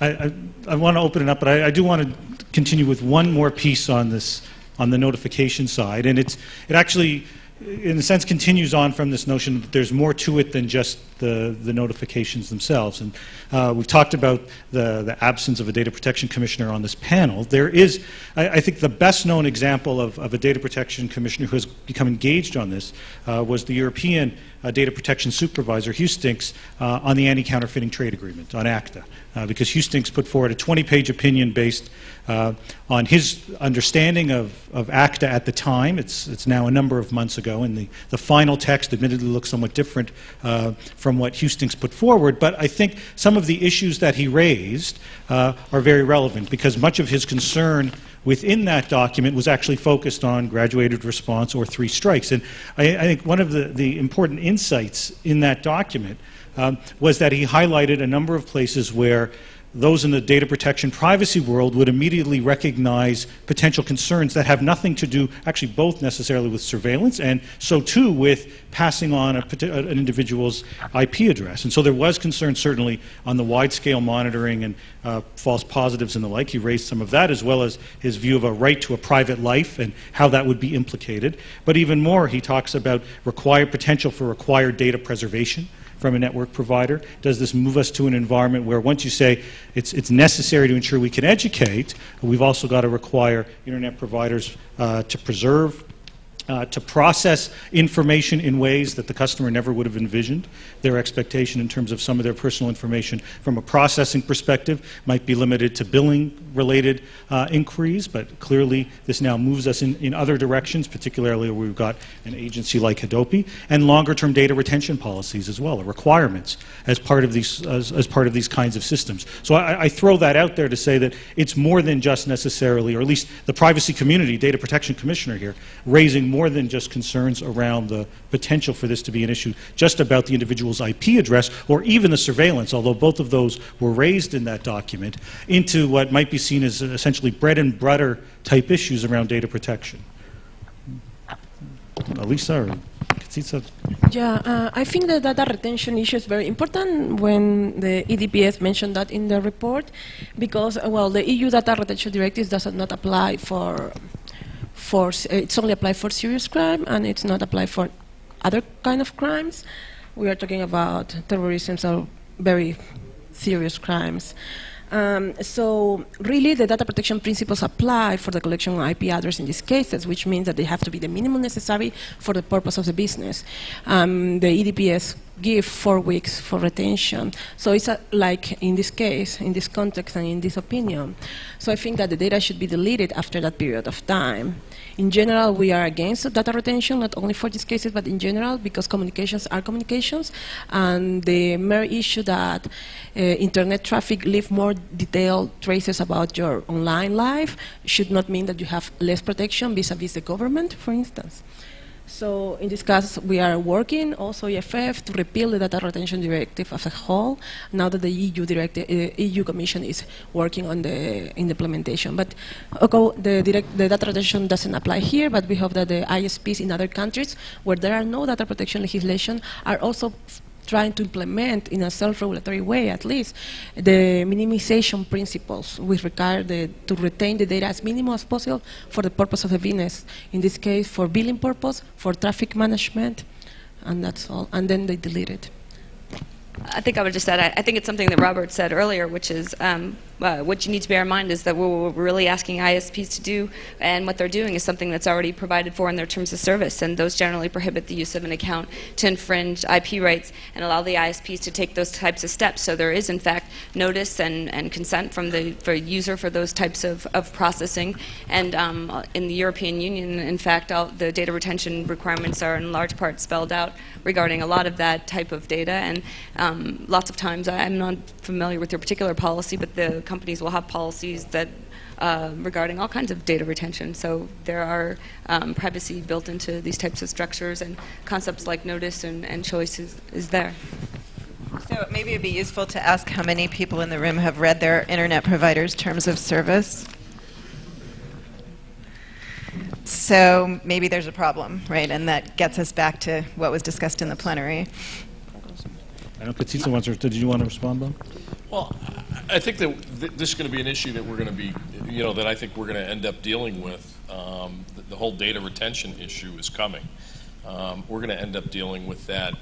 I want to open it up, but I do want to continue with one more piece on this, on the notification side, and it actually, in a sense, continues on from this notion that there's more to it than just the notifications themselves. And we've talked about the absence of a data protection commissioner on this panel. There is, I think, the best known example of a data protection commissioner who has become engaged on this was the European data protection supervisor, Hustinx, on the Anti-Counterfeiting Trade Agreement, on ACTA, because Hustinx put forward a 20-page opinion based on his understanding of ACTA at the time. It's now a number of months ago, and the final text admittedly looks somewhat different from what Hustinx put forward, but I think some of the issues that he raised are very relevant, because much of his concern within that document was actually focused on graduated response or three strikes. And I think one of the important insights in that document was that he highlighted a number of places where those in the data protection privacy world would immediately recognize potential concerns that have nothing to do, actually both necessarily, with surveillance, and so too with passing on an individual's IP address. And so there was concern certainly on the wide-scale monitoring and false positives and the like. He raised some of that, as well as his view of a right to a private life and how that would be implicated. But even more, he talks about potential for required data preservation from a network provider. Does this move us to an environment where once you say it's necessary to ensure we can educate, we've also got to require internet providers to preserve, to process information in ways that the customer never would have envisioned. Their expectation in terms of some of their personal information from a processing perspective might be limited to billing-related inquiries, but clearly this now moves us in other directions, particularly where we've got an agency like Hadopi, and longer-term data retention policies as well, or requirements as part of these kinds of systems. So I throw that out there to say that it's more than just necessarily, or at least the privacy community, data protection commissioner here, raising more than just concerns around the potential for this to be an issue just about the individual's IP address or even the surveillance, although both of those were raised in that document, into what might be seen as essentially bread and butter type issues around data protection. Elisa or Katitza? Yeah, I think the data retention issue is very important when the EDPS mentioned that in the report, because, well, the EU data retention directive does not apply for it's only applied for serious crime, and it's not applied for other kind of crimes. We are talking about terrorism, so very serious crimes. So really the data protection principles apply for the collection of IP address in these cases, which means that they have to be the minimum necessary for the purpose of the business. The EDPS give 4 weeks for retention. So it's like in this case, in this context and in this opinion. So I think that the data should be deleted after that period of time. In general, we are against data retention, not only for these cases, but in general, because communications are communications, and the mere issue that internet traffic leaves more detailed traces about your online life should not mean that you have less protection vis-a-vis the government, for instance. So in this case, we are working also EFF to repeal the data retention directive as a whole, now that the EU Commission is working on the implementation. But okay, the data retention doesn't apply here, but we hope that the ISPs in other countries where there are no data protection legislation are also trying to implement in a self-regulatory way, at least, the minimization principles, which require to retain the data as minimal as possible for the purpose of the business. In this case, for billing purpose, for traffic management, and that's all. And then they delete it. I think I would just add, I think it's something that Robert said earlier, which is what you need to bear in mind is that what we're really asking ISPs to do, and what they're doing, is something that's already provided for in their terms of service, and those generally prohibit the use of an account to infringe IP rights and allow the ISPs to take those types of steps. So there is, in fact, notice and consent from the user for those types of processing, and in the European Union, in fact, all the data retention requirements are in large part spelled out regarding a lot of that type of data, and lots of times, I'm not familiar with your particular policy, but the companies will have policies that regarding all kinds of data retention. So there are privacy built into these types of structures, and concepts like notice and choice is there. So maybe it'd be useful to ask how many people in the room have read their internet provider's terms of service. So maybe there's a problem, right? And that gets us back to what was discussed in the plenary. I know Katitza wants to. Did you want to respond, Bob? Well, I think that this is going to be an issue that we're going to be, you know, that I think we're going to end up dealing with. The whole data retention issue is coming. We're going to end up dealing with that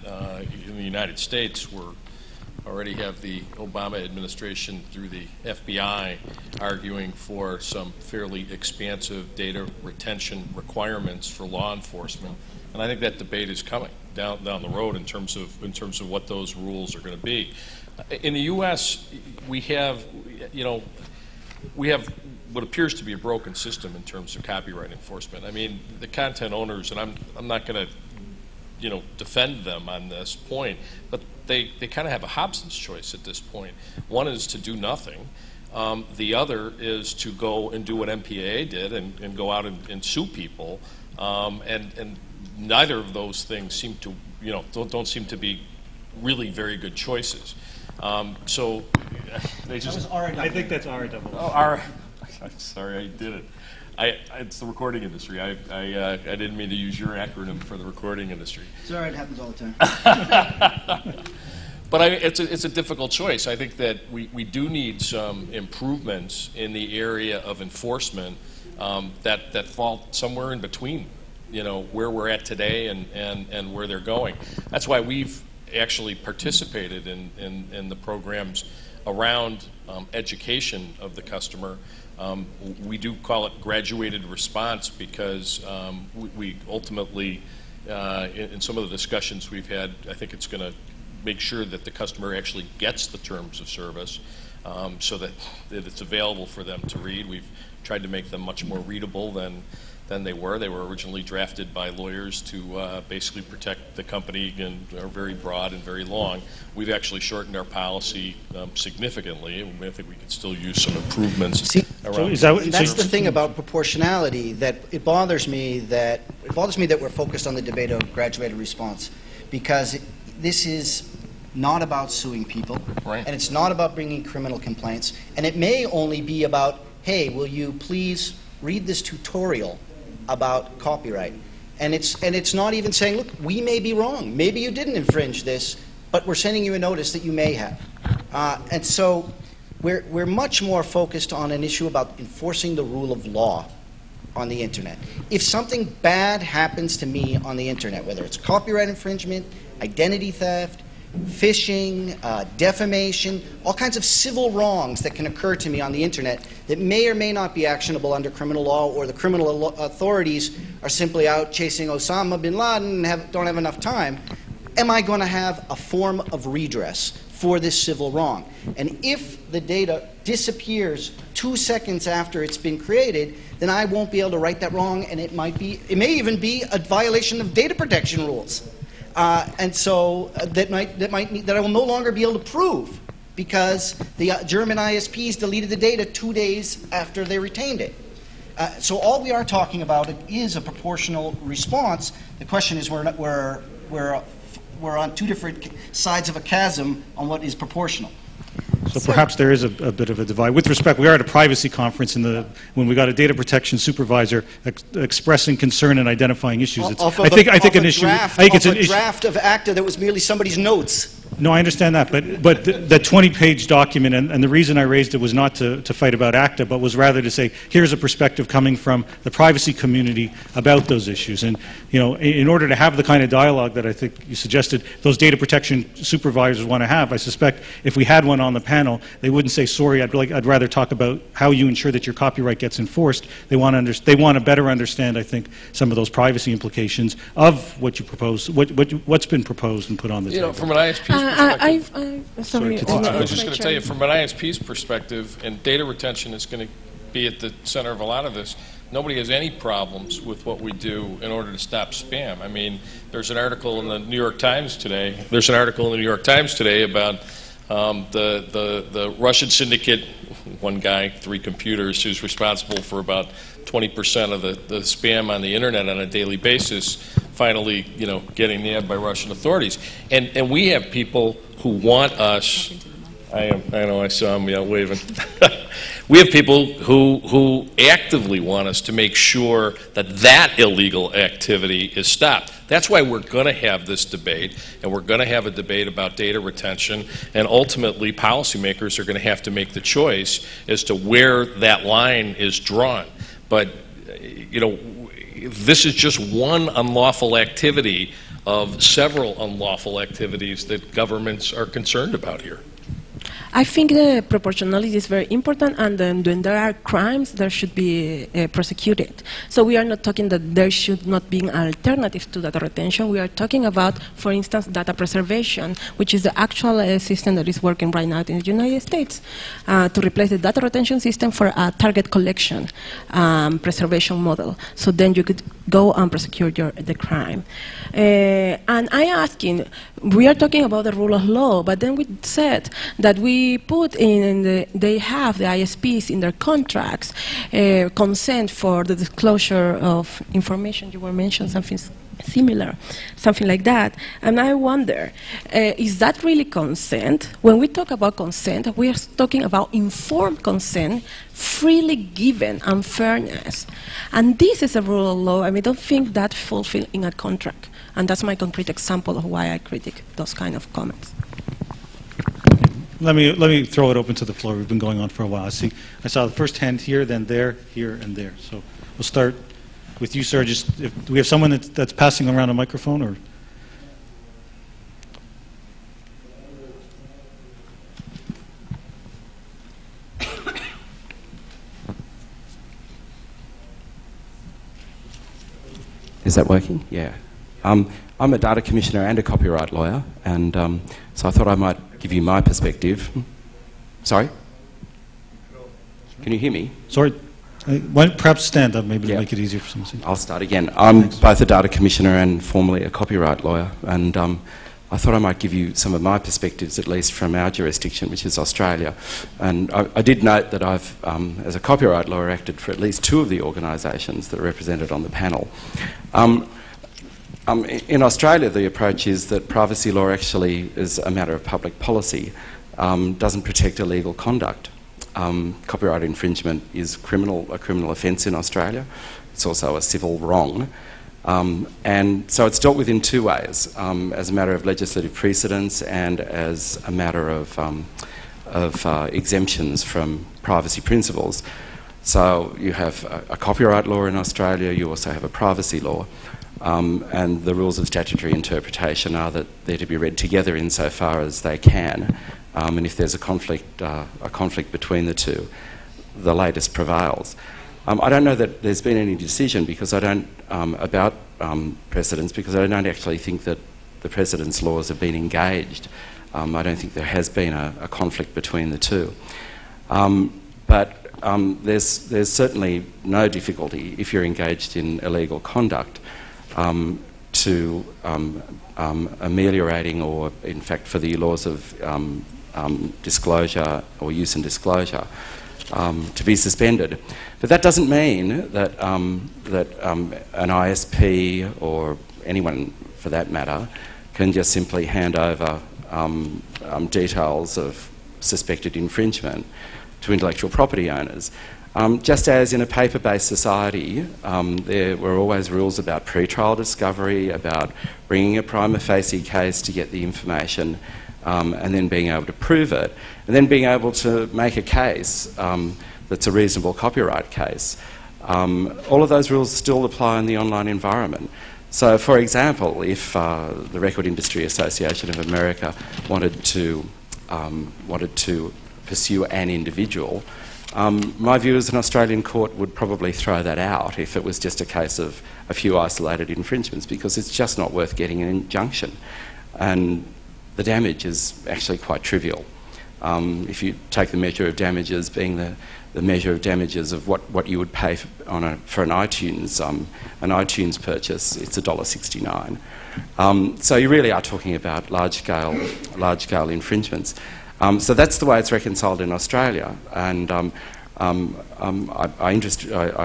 in the United States. We're already have the Obama administration through the FBI arguing for some fairly expansive data retention requirements for law enforcement, and I think that debate is coming down the road in terms of what those rules are going to be. In the U.S., we have, you know, we have what appears to be a broken system in terms of copyright enforcement. I mean, the content owners, and I'm not going to, you know, defend them on this point, but they kind of have a Hobson's choice at this point. One is to do nothing. The other is to go and do what MPAA did and go out and sue people, and neither of those things seem to, you know, don't seem to be really very good choices. So they just. I think that's RAAA. Oh, I'm sorry, I did it. It's the recording industry. I didn't mean to use your acronym for the recording industry. It's all right. It happens all the time. But it's a difficult choice. I think that we do need some improvements in the area of enforcement that fall somewhere in between, you know, where we're at today and where they're going. That's why we've actually participated in the programs around education of the customer. We do call it graduated response, because we ultimately, in some of the discussions we've had, I think it's going to make sure that the customer actually gets the terms of service, so that it's available for them to read. We've tried to make them much more readable than they were. They were originally drafted by lawyers to basically protect the company, and are very broad and very long. We've actually shortened our policy significantly, and I think we could still use some improvements. See, that's the thing about proportionality, that it bothers me that we're focused on the debate of graduated response, because this is not about suing people, right, and it's not about bringing criminal complaints, and it may only be about, hey, will you please read this tutorial about copyright? And it's not even saying, look, we may be wrong. Maybe you didn't infringe this, but we're sending you a notice that you may have. And so we're much more focused on an issue about enforcing the rule of law on the internet. If something bad happens to me on the internet, whether it's copyright infringement, identity theft, phishing, defamation, all kinds of civil wrongs that can occur to me on the internet that may or may not be actionable under criminal law, or the criminal authorities are simply out chasing Osama bin Laden and don't have enough time, am I going to have a form of redress for this civil wrong? And if the data disappears 2 seconds after it's been created, then I won't be able to right that wrong, and it may even be a violation of data protection rules. And so that I will no longer be able to prove, because the German ISPs deleted the data 2 days after they retained it. So all we are talking about is a proportional response. The question is, we're on two different sides of a chasm on what is proportional. So perhaps there is a bit of a divide. With respect, we are at a privacy conference when we got a data protection supervisor expressing concern and identifying issues. I think it's a draft of ACTA that was merely somebody's notes. No, I understand that, but the 20-page document, and the reason I raised it was not to fight about ACTA, but was rather to say, here's a perspective coming from the privacy community about those issues. And, you know, in order to have the kind of dialogue that I think you suggested those data protection supervisors want to have, I suspect if we had one on the panel, they wouldn't say, sorry, I'd rather talk about how you ensure that your copyright gets enforced. They want to better understand, I think, some of those privacy implications of what you propose, what's been proposed and put on the table. You know, from an ISP I was just going to tell you, from an ISP's perspective, and data retention is going to be at the center of a lot of this, nobody has any problems with what we do in order to stop spam. I mean, there's an article in the New York Times today. about the Russian syndicate, one guy, 3 computers, who's responsible for about 20% of the spam on the internet on a daily basis, finally, you know, getting nabbed by Russian authorities. And we have people who want us. I know, I saw him, yeah, waving. We have people who actively want us to make sure that illegal activity is stopped. That's why we're going to have this debate, and we're going to have a debate about data retention, and ultimately policymakers are going to have to make the choice as to where that line is drawn. But, you know, this is just one unlawful activity of several unlawful activities that governments are concerned about here. I think the proportionality is very important, and then when there are crimes, there should be prosecuted. So we are not talking that there should not be an alternative to data retention. We are talking about, for instance, data preservation, which is the actual system that is working right now in the United States, to replace the data retention system for a target collection preservation model. So then you could go and prosecute the crime. And I'm asking, we are talking about the rule of law, but then we said that we put in, they have, the ISPs in their contracts, consent for the disclosure of information. You were mentioning something similar, something like that. And I wonder, is that really consent? When we talk about consent, we are talking about informed consent, freely given, and fairness. And this is a rule of law, and we don't think that fulfilled in a contract. And that's my concrete example of why I critique those kind of comments. Let me throw it open to the floor. We've been going on for a while. I saw the first hand here, then there, here, and there. So we'll start with you, sir. Just if, do we have someone that's passing around a microphone, or? Is that working? Yeah. I'm a data commissioner and a copyright lawyer, and so I thought I might give you my perspective. Sorry? Can you hear me? Sorry. Why don't perhaps stand up, maybe, to make it easier for someone. I'll start again. I'm both a data commissioner and formerly a copyright lawyer, and I thought I might give you some of my perspectives, at least from our jurisdiction, which is Australia. And I did note that I've, as a copyright lawyer, acted for at least 2 of the organisations that are represented on the panel. In Australia, the approach is that privacy law actually is a matter of public policy, doesn't protect illegal conduct. Copyright infringement is a criminal offence in Australia. It's also a civil wrong. And so it's dealt with in two ways, as a matter of legislative precedence and as a matter of exemptions from privacy principles. So you have a copyright law in Australia, you also have a privacy law, and the rules of statutory interpretation are that they're to be read together insofar as they can, and if there's a conflict between the two, the latest prevails. I don't know that there's been any decision because I don't about precedents, because I don't actually think that the precedents laws have been engaged. I don't think there has been a conflict between the two. There's certainly no difficulty if you're engaged in illegal conduct to ameliorating, or in fact for the laws of disclosure or use and disclosure, to be suspended. But that doesn't mean that, an ISP or anyone for that matter can just simply hand over details of suspected infringement to intellectual property owners. Just as in a paper-based society, there were always rules about pretrial discovery, about bringing a prima facie case to get the information, and then being able to prove it, and then being able to make a case that's a reasonable copyright case. All of those rules still apply in the online environment. So, for example, if the Record Industry Association of America wanted to pursue an individual, my view is an Australian court would probably throw that out if it was just a case of a few isolated infringements, because it's just not worth getting an injunction, and the damage is actually quite trivial. If you take the measure of damages being the measure of damages of what you would pay for an iTunes purchase, it's $1.69. So you really are talking about large-scale infringements. So that's the way it's reconciled in Australia, and I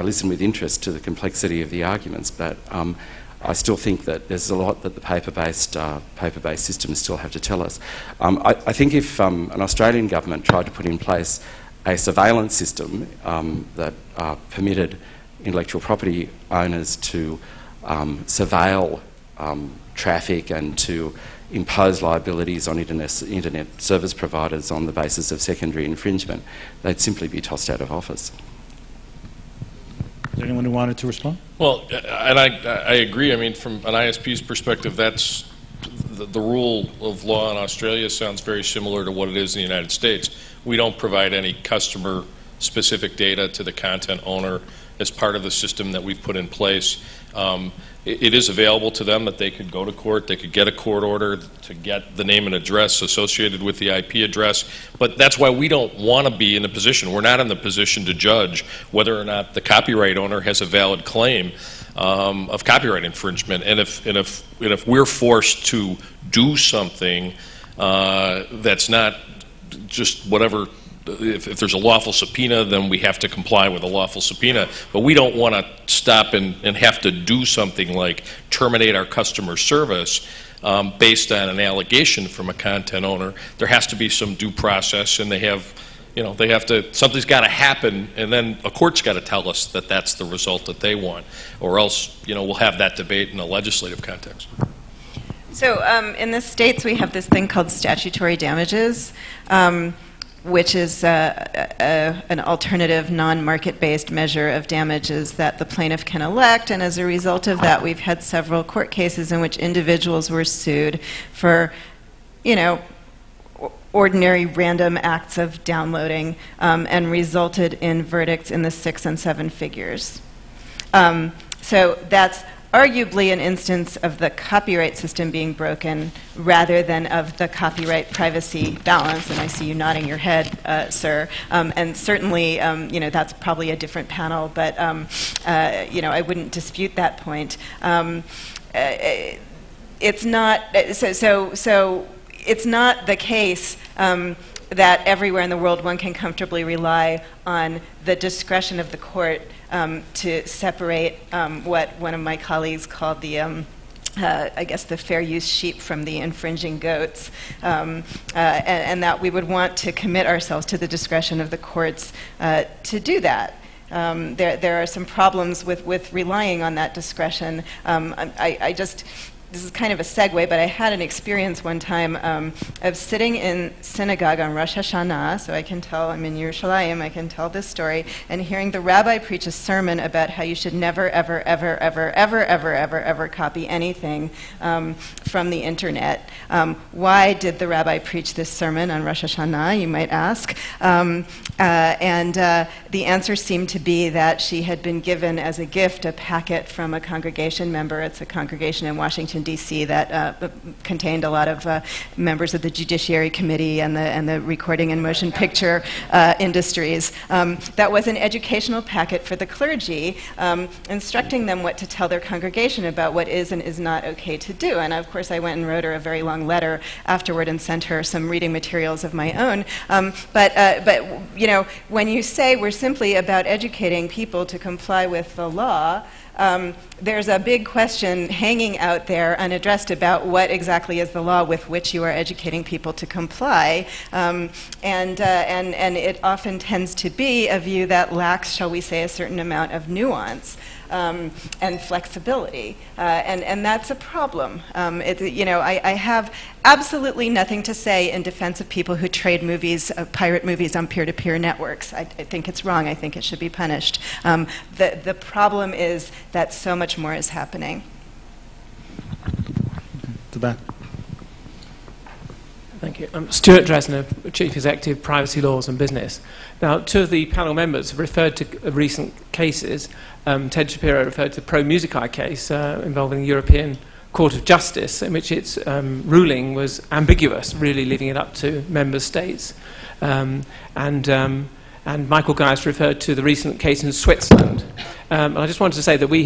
listen with interest to the complexity of the arguments, but I still think that there's a lot that the paper-based systems still have to tell us. I think if an Australian government tried to put in place a surveillance system that permitted intellectual property owners to surveil traffic and to impose liabilities on internet service providers on the basis of secondary infringement, they'd simply be tossed out of office. Is there anyone who wanted to respond? Well, and I agree. I mean, from an ISP's perspective, that's the rule of law in Australia sounds very similar to what it is in the United States. We don't provide any customer-specific data to the content owner as part of the system that we've put in place. It is available to them that they could go to court, they could get a court order to get the name and address associated with the IP address, but that's why we don't want to be in the position. We're not in the position to judge whether or not the copyright owner has a valid claim of copyright infringement. And if we're forced to do something that's not just whatever, if there's a lawful subpoena, then we have to comply with a lawful subpoena. But we don't want to stop and have to do something like terminate our customer service based on an allegation from a content owner. There has to be some due process, and something's got to happen, and then a court's got to tell us that that's the result that they want, or else, we'll have that debate in a legislative context. So in the States, we have this thing called statutory damages, which is an alternative non-market-based measure of damages that the plaintiff can elect. And as a result of that, we've had several court cases in which individuals were sued for, ordinary random acts of downloading and resulted in verdicts in the 6- and 7- figures. So that's arguably an instance of the copyright system being broken rather than of the copyright privacy balance, and I see you nodding your head, sir, and certainly, that's probably a different panel, but, I wouldn't dispute that point. It's not the case that everywhere in the world one can comfortably rely on the discretion of the court to separate what one of my colleagues called the, the fair use sheep from the infringing goats, and that we would want to commit ourselves to the discretion of the courts to do that. There are some problems with relying on that discretion. This is kind of a segue, but I had an experience one time of sitting in synagogue on Rosh Hashanah, so I can tell, I'm in Yerushalayim, I can tell this story, and hearing the rabbi preach a sermon about how you should never, ever, ever, ever, ever, ever, ever, ever copy anything from the internet. Why did the rabbi preach this sermon on Rosh Hashanah, you might ask? The answer seemed to be that she had been given as a gift a packet from a congregation member. It's a congregation in Washington, D.C. that contained a lot of members of the Judiciary Committee and the recording and motion picture industries. That was an educational packet for the clergy, instructing them what to tell their congregation about what is and is not okay to do. And of course I went and wrote her a very long letter afterward and sent her some reading materials of my own. But you know, when you say we're simply about educating people to comply with the law, there's a big question hanging out there unaddressed about what exactly is the law with which you are educating people to comply, and it often tends to be a view that lacks, shall we say, a certain amount of nuance and flexibility, and that's a problem. I have absolutely nothing to say in defense of people who trade movies, pirate movies, on peer-to-peer networks. I think it's wrong. I think it should be punished. The problem is that so much more is happening. To that. Thank you. I'm Stuart Dresner, Chief Executive, Privacy Laws and Business. Now, two of the panel members have referred to recent cases. Ted Shapiro referred to the Pro Musicae case involving the European Court of Justice, in which its ruling was ambiguous, really leaving it up to member states. And Michael Geist referred to the recent case in Switzerland. And I just wanted to say that we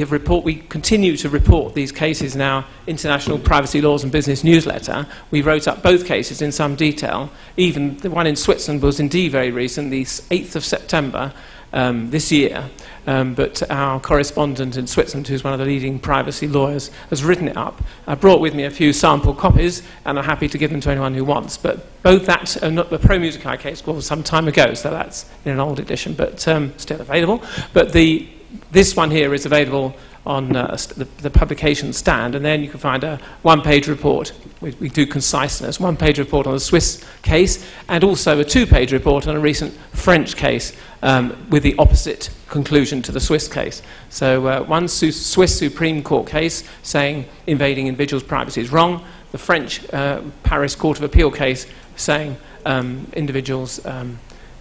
continue to report these cases in our International Privacy Laws and Business newsletter. We wrote up both cases in some detail. Even the one in Switzerland was indeed very recent, the 8th of September this year. But our correspondent in Switzerland, who's one of the leading privacy lawyers, has written it up. I brought with me a few sample copies, and I'm happy to give them to anyone who wants. But both that and the Pro Musicae case was some time ago, so that's in an old edition, but still available. But this one here is available on the publication stand, and then you can find a one-page report. We do conciseness. One-page report on the Swiss case, and also a two-page report on a recent French case with the opposite conclusion to the Swiss case. So one Swiss Supreme Court case saying invading individuals' privacy is wrong, the French Paris Court of Appeal case saying individuals... no,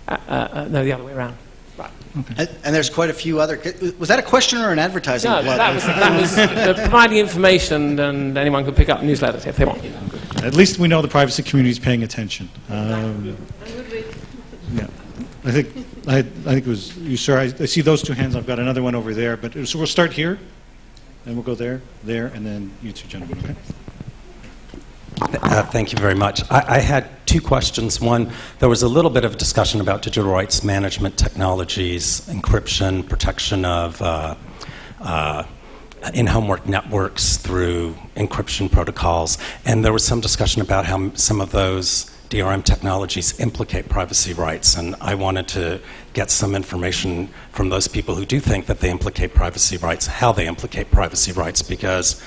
the other way around. Right. Okay. And there's quite a few other... Was that a question or an advertising? No, that was providing information, and anyone could pick up newsletters if they want. At least we know the privacy community is paying attention. Yeah. I think it was you, sir. I see those two hands. I've got another one over there. But so we'll start here, and we'll go there, and then you two gentlemen. Okay. Thank you very much. I had two questions. One, there was a little bit of discussion about digital rights management technologies, encryption, protection of in-homework networks through encryption protocols, and there was some discussion about how some of those DRM technologies implicate privacy rights, and I wanted to get some information from those people who do think that they implicate privacy rights, how they implicate privacy rights, because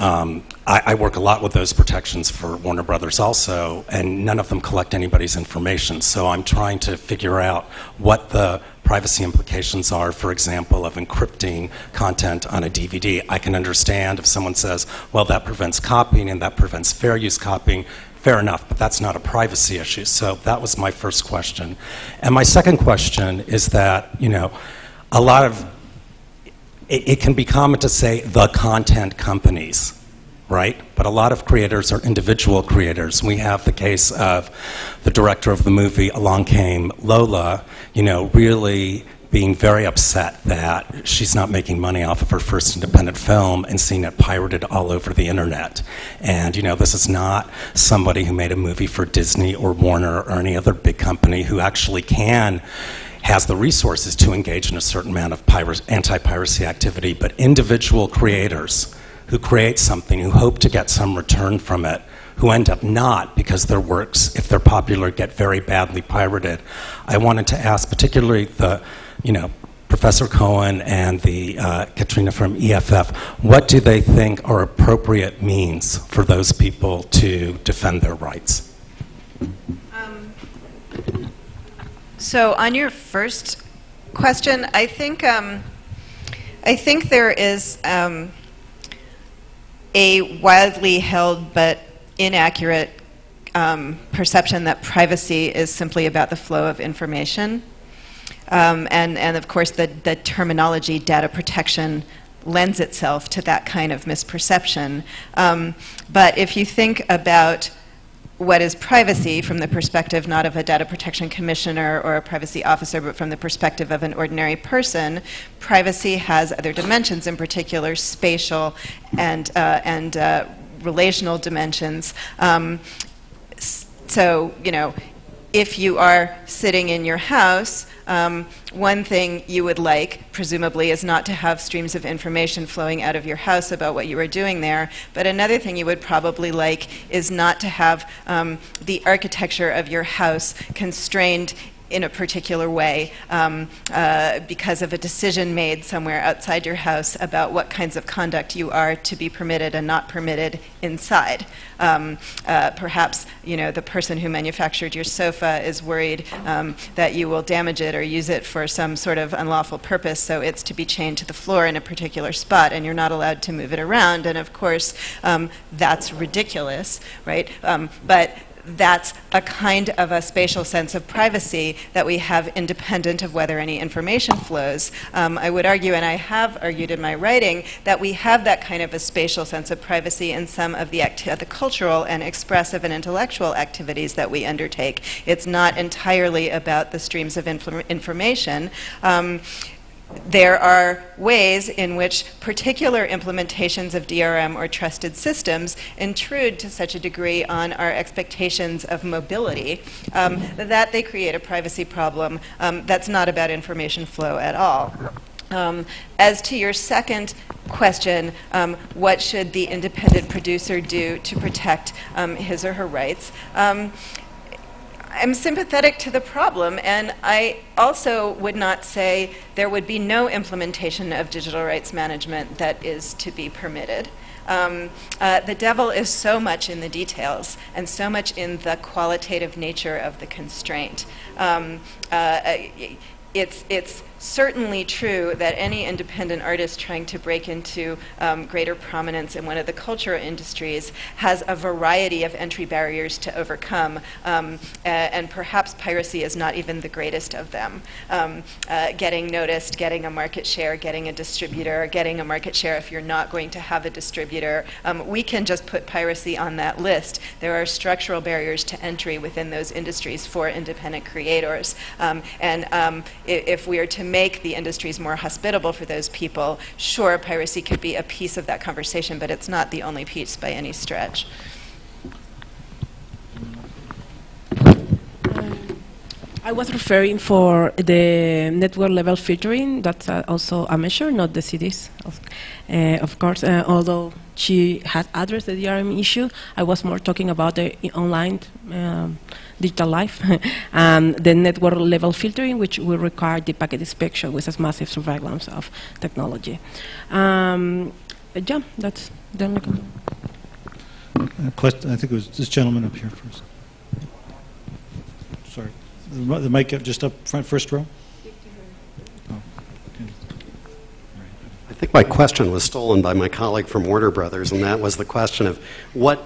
I work a lot with those protections for Warner Brothers also, and none of them collect anybody's information. So I'm trying to figure out what the privacy implications are, for example, of encrypting content on a DVD. I can understand if someone says, well, that prevents copying and that prevents fair use copying. Fair enough, but that's not a privacy issue. So that was my first question. And my second question is that, you know, a lot of... It can be common to say the content companies, right? But a lot of creators are individual creators. We have the case of the director of the movie Along Came Lola, you know, really being very upset that she's not making money off of her first independent film and seeing it pirated all over the internet. And, you know, this is not somebody who made a movie for Disney or Warner or any other big company who actually has the resources to engage in a certain amount of anti-piracy activity, but individual creators who create something, who hope to get some return from it, who end up not because their works, if they're popular, get very badly pirated. I wanted to ask particularly the, you know, Professor Cohen and the Katrina from EFF, what do they think are appropriate means for those people to defend their rights? So on your first question, I think there is a widely held but inaccurate perception that privacy is simply about the flow of information. And of course, the terminology data protection lends itself to that kind of misperception. But if you think about what is privacy from the perspective not of a data protection commissioner or a privacy officer, but from the perspective of an ordinary person, privacy has other dimensions, in particular spatial and relational dimensions. So, you know, if you are sitting in your house, one thing you would like, presumably, is not to have streams of information flowing out of your house about what you are doing there. But another thing you would probably like is not to have the architecture of your house constrained in a particular way because of a decision made somewhere outside your house about what kinds of conduct you are to be permitted and not permitted inside. Perhaps, you know, the person who manufactured your sofa is worried that you will damage it or use it for some sort of unlawful purpose, so it's to be chained to the floor in a particular spot and you're not allowed to move it around. And of course, that's ridiculous, right? But that's a kind of a spatial sense of privacy that we have independent of whether any information flows. I would argue, and I have argued in my writing, that we have that kind of a spatial sense of privacy in some of the cultural and expressive and intellectual activities that we undertake. It's not entirely about the streams of information. There are ways in which particular implementations of DRM or trusted systems intrude to such a degree on our expectations of mobility that they create a privacy problem that's not about information flow at all. As to your second question, what should the independent producer do to protect his or her rights? I'm sympathetic to the problem, and I also would not say there would be no implementation of digital rights management that is to be permitted. The devil is so much in the details and so much in the qualitative nature of the constraint. It's certainly true that any independent artist trying to break into greater prominence in one of the cultural industries has a variety of entry barriers to overcome, and perhaps piracy is not even the greatest of them. Getting noticed, getting a market share, getting a distributor, getting a market share if you're not going to have a distributor. We can just put piracy on that list. There are structural barriers to entry within those industries for independent creators, and if we are to make the industries more hospitable for those people, sure, piracy could be a piece of that conversation, but it's not the only piece by any stretch. I was referring for the network level filtering. That's also a measure, not the CDs, of course, although she had addressed the DRM issue. I was more talking about the online digital life and the network level filtering, which will require the packet inspection with a massive surveillance of technology. Yeah, that's the only question. I think it was this gentleman up here first. Sorry, the mic just up front, first row. I think my question was stolen by my colleague from Warner Brothers, and that was the question of what,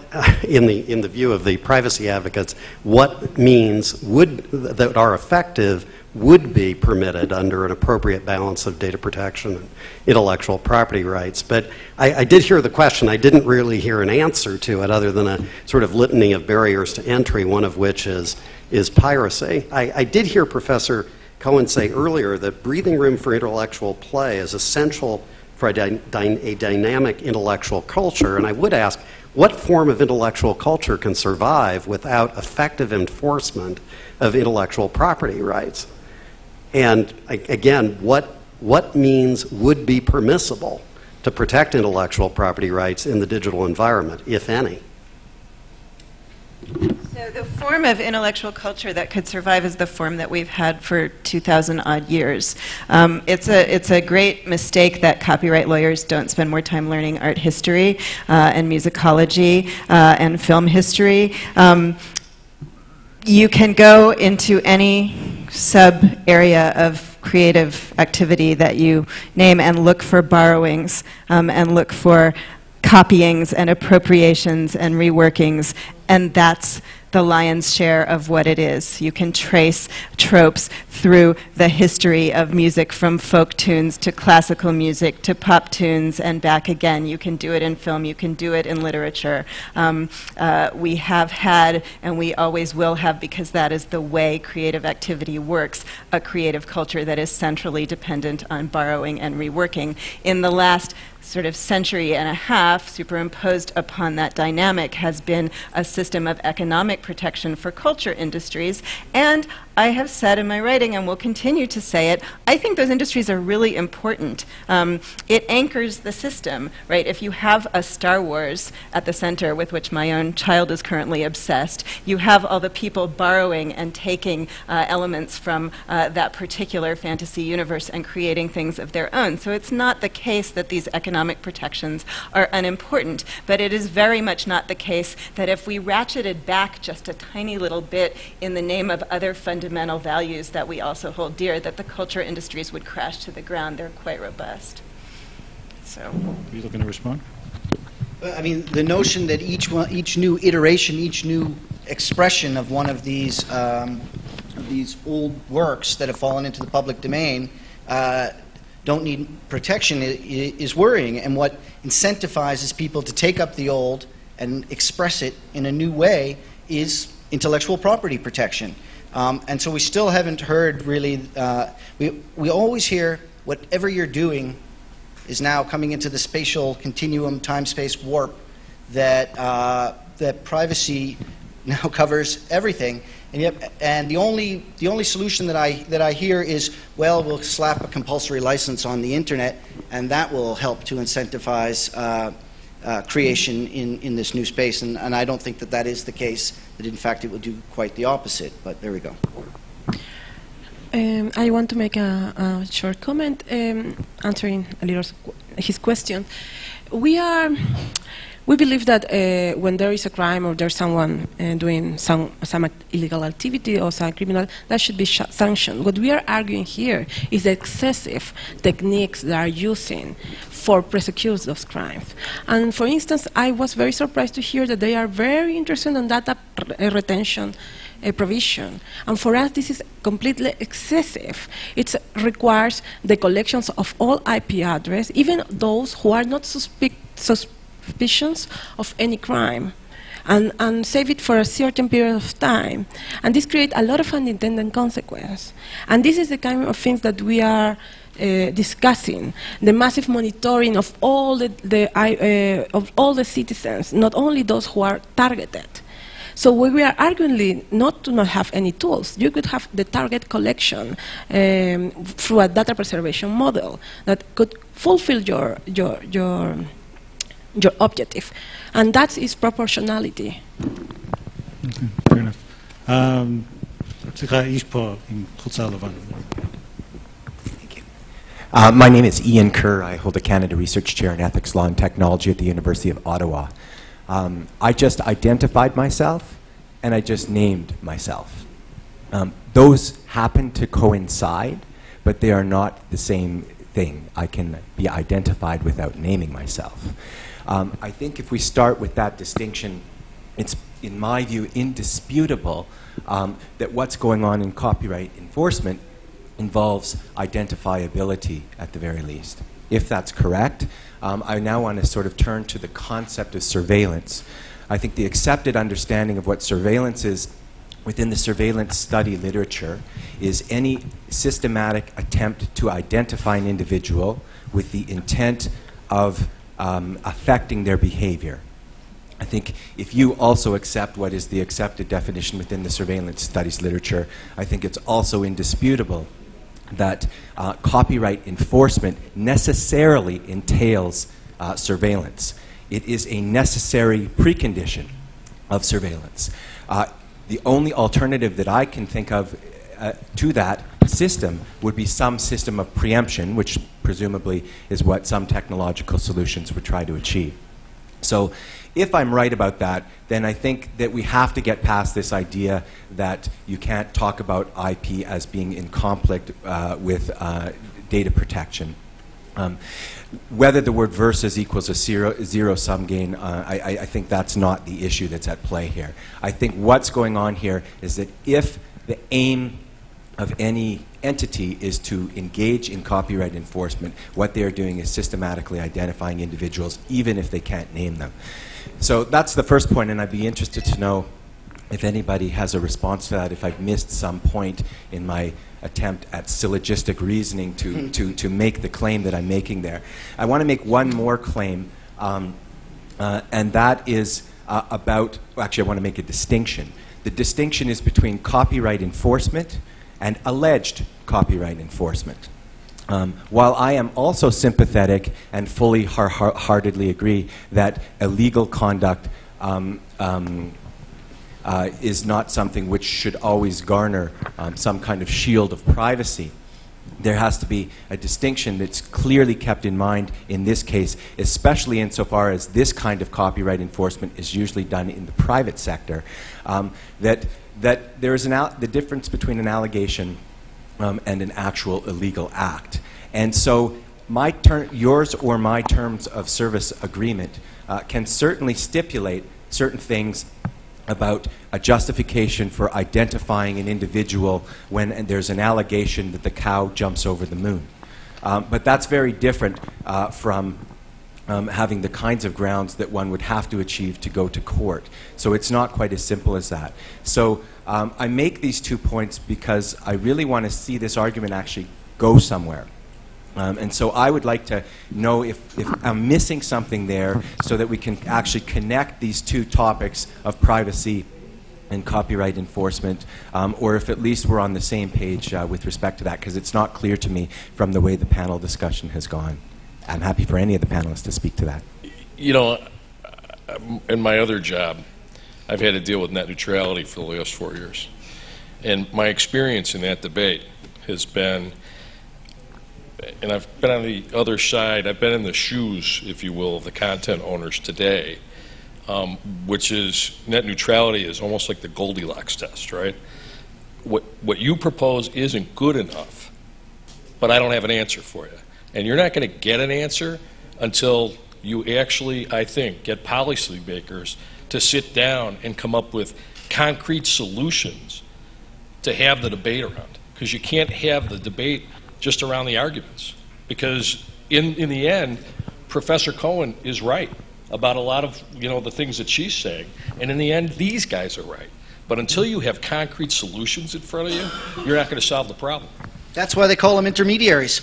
in the view of the privacy advocates, what means would that are effective would be permitted under an appropriate balance of data protection and intellectual property rights. But I did hear the question. I didn't really hear an answer to it other than a sort of litany of barriers to entry, one of which is piracy. I did hear Professor Cohen say earlier that breathing room for intellectual play is essential for a dynamic intellectual culture, and I would ask, what form of intellectual culture can survive without effective enforcement of intellectual property rights? And again, what means would be permissible to protect intellectual property rights in the digital environment, if any? So No, the form of intellectual culture that could survive is the form that we've had for 2,000-odd years. It's a great mistake that copyright lawyers don't spend more time learning art history and musicology and film history. You can go into any sub-area of creative activity that you name and look for borrowings and look for copyings and appropriations and reworkings, and that's the lion's share of what it is. You can trace tropes through the history of music, from folk tunes to classical music to pop tunes and back again. You can do it in film, you can do it in literature. We have had, and we always will have, because that is the way creative activity works, a creative culture that is centrally dependent on borrowing and reworking. In the last sort of century and a half, superimposed upon that dynamic has been a system of economic protection for culture industries. And I have said in my writing, and will continue to say it, I think those industries are really important. It anchors the system, right? If you have a Star Wars at the center, with which my own child is currently obsessed, you have all the people borrowing and taking elements from that particular fantasy universe and creating things of their own. So it's not the case that these economic protections are unimportant, but it is very much not the case that if we ratcheted back just a tiny little bit in the name of other fundamental values that we also hold dear, that the culture industries would crash to the ground. They're quite robust. So, are you looking to respond? Well, I mean, the notion that each new iteration, each new expression of one of these old works that have fallen into the public domain don't need protection is worrying. And what incentivizes people to take up the old and express it in a new way is intellectual property protection. And so we still haven't heard really, we always hear whatever you're doing is now coming into the spatial continuum time-space warp that, that privacy now covers everything. And, yet, and the only solution that I hear is, well, we'll slap a compulsory license on the internet and that will help to incentivize creation in this new space, and I don't think that that is the case, that in fact it will do quite the opposite, but there we go. I want to make a short comment answering a little his question. We believe that when there is a crime or there's someone doing some illegal activity or some criminal, that should be sanctioned. What we are arguing here is the excessive techniques they are using for prosecute those crimes. And for instance, I was very surprised to hear that they are very interested in data retention provision. And for us, this is completely excessive. It requires the collections of all IP addresses, even those who are not suspicious of any crime, and save it for a certain period of time. And this creates a lot of unintended consequences. And this is the kind of things that we are discussing, the massive monitoring of all the citizens, not only those who are targeted. So we are arguing not to not have any tools. You could have the target collection through a data preservation model that could fulfill your objective, and that is proportionality. Okay, fair enough. Thank you. My name is Ian Kerr. I hold a Canada Research Chair in Ethics, Law, and Technology at the University of Ottawa. I just identified myself, and I just named myself. Those happen to coincide, but they are not the same thing. I can be identified without naming myself. I think if we start with that distinction, it's, in my view, indisputable that what's going on in copyright enforcement involves identifiability at the very least. If that's correct, I now want to sort of turn to the concept of surveillance. I think the accepted understanding of what surveillance is within the surveillance study literature is any systematic attempt to identify an individual with the intent of affecting their behavior. I think if you also accept what is the accepted definition within the surveillance studies literature, I think it's also indisputable that copyright enforcement necessarily entails surveillance. It is a necessary precondition of surveillance. the only alternative that I can think of to that system would be some system of preemption, which presumably is what some technological solutions would try to achieve. So if I'm right about that, then I think that we have to get past this idea that you can't talk about IP as being in conflict with data protection. Whether the word versus equals a zero-sum gain, I think that's not the issue that's at play here. I think what's going on here is that if the aim of any entity is to engage in copyright enforcement, what they are doing is systematically identifying individuals, even if they can't name them. So that's the first point, and I'd be interested to know if anybody has a response to that, if I've missed some point in my attempt at syllogistic reasoning to make the claim that I'm making there. I want to make one more claim, and that is about, actually I want to make a distinction. The distinction is between copyright enforcement and alleged copyright enforcement. While I am also sympathetic and fully heartedly agree that illegal conduct is not something which should always garner some kind of shield of privacy, there has to be a distinction that's clearly kept in mind in this case, especially insofar as this kind of copyright enforcement is usually done in the private sector, that there is the difference between an allegation and an actual illegal act. And so yours or my terms of service agreement can certainly stipulate certain things about a justification for identifying an individual when there's an allegation that the cow jumps over the moon. But that's very different from having the kinds of grounds that one would have to achieve to go to court. So it's not quite as simple as that. So I make these 2 points because I really want to see this argument actually go somewhere. And so I would like to know if I'm missing something there so that we can actually connect these two topics of privacy and copyright enforcement, or if at least we're on the same page with respect to that, because it's not clear to me from the way the panel discussion has gone. I'm happy for any of the panelists to speak to that. You know, in my other job, I've had to deal with net neutrality for the last 4 years. And my experience in that debate has been, and I've been on the other side, I've been in the shoes, if you will, of the content owners today, which is net neutrality is almost like the Goldilocks test, right? What you propose isn't good enough, but I don't have an answer for you. And you're not going to get an answer until you actually, I think, get policy makers to sit down and come up with concrete solutions to have the debate around. Because you can't have the debate just around the arguments, because in the end, Professor Cohen is right about a lot of the things that she's saying, and in the end, these guys are right. But until you have concrete solutions in front of you, you're not going to solve the problem. That's why they call them intermediaries.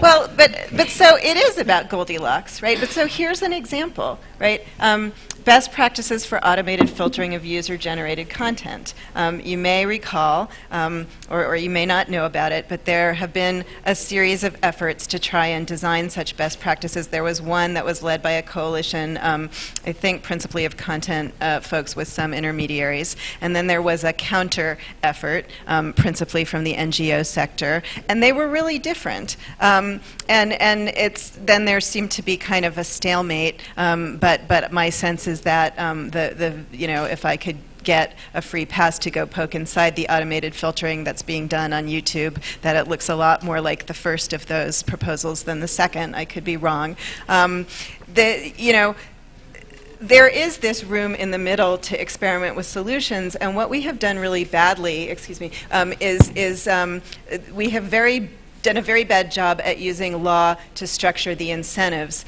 Well, but so it is about Goldilocks, right? But so here's an example, right? Best practices for automated filtering of user-generated content. You may recall, or you may not know about it, but there have been a series of efforts to try and design such best practices. There was one that was led by a coalition, I think principally of content folks with some intermediaries. And then there was a counter effort, principally from the NGO sector. And they were really different. And then there seemed to be kind of a stalemate, but my sense is that if I could get a free pass to go poke inside the automated filtering that's being done on YouTube, that it looks a lot more like the first of those proposals than the second. I could be wrong. There is this room in the middle to experiment with solutions, and what we have done really badly, excuse me, is we have done a very bad job at using law to structure the incentives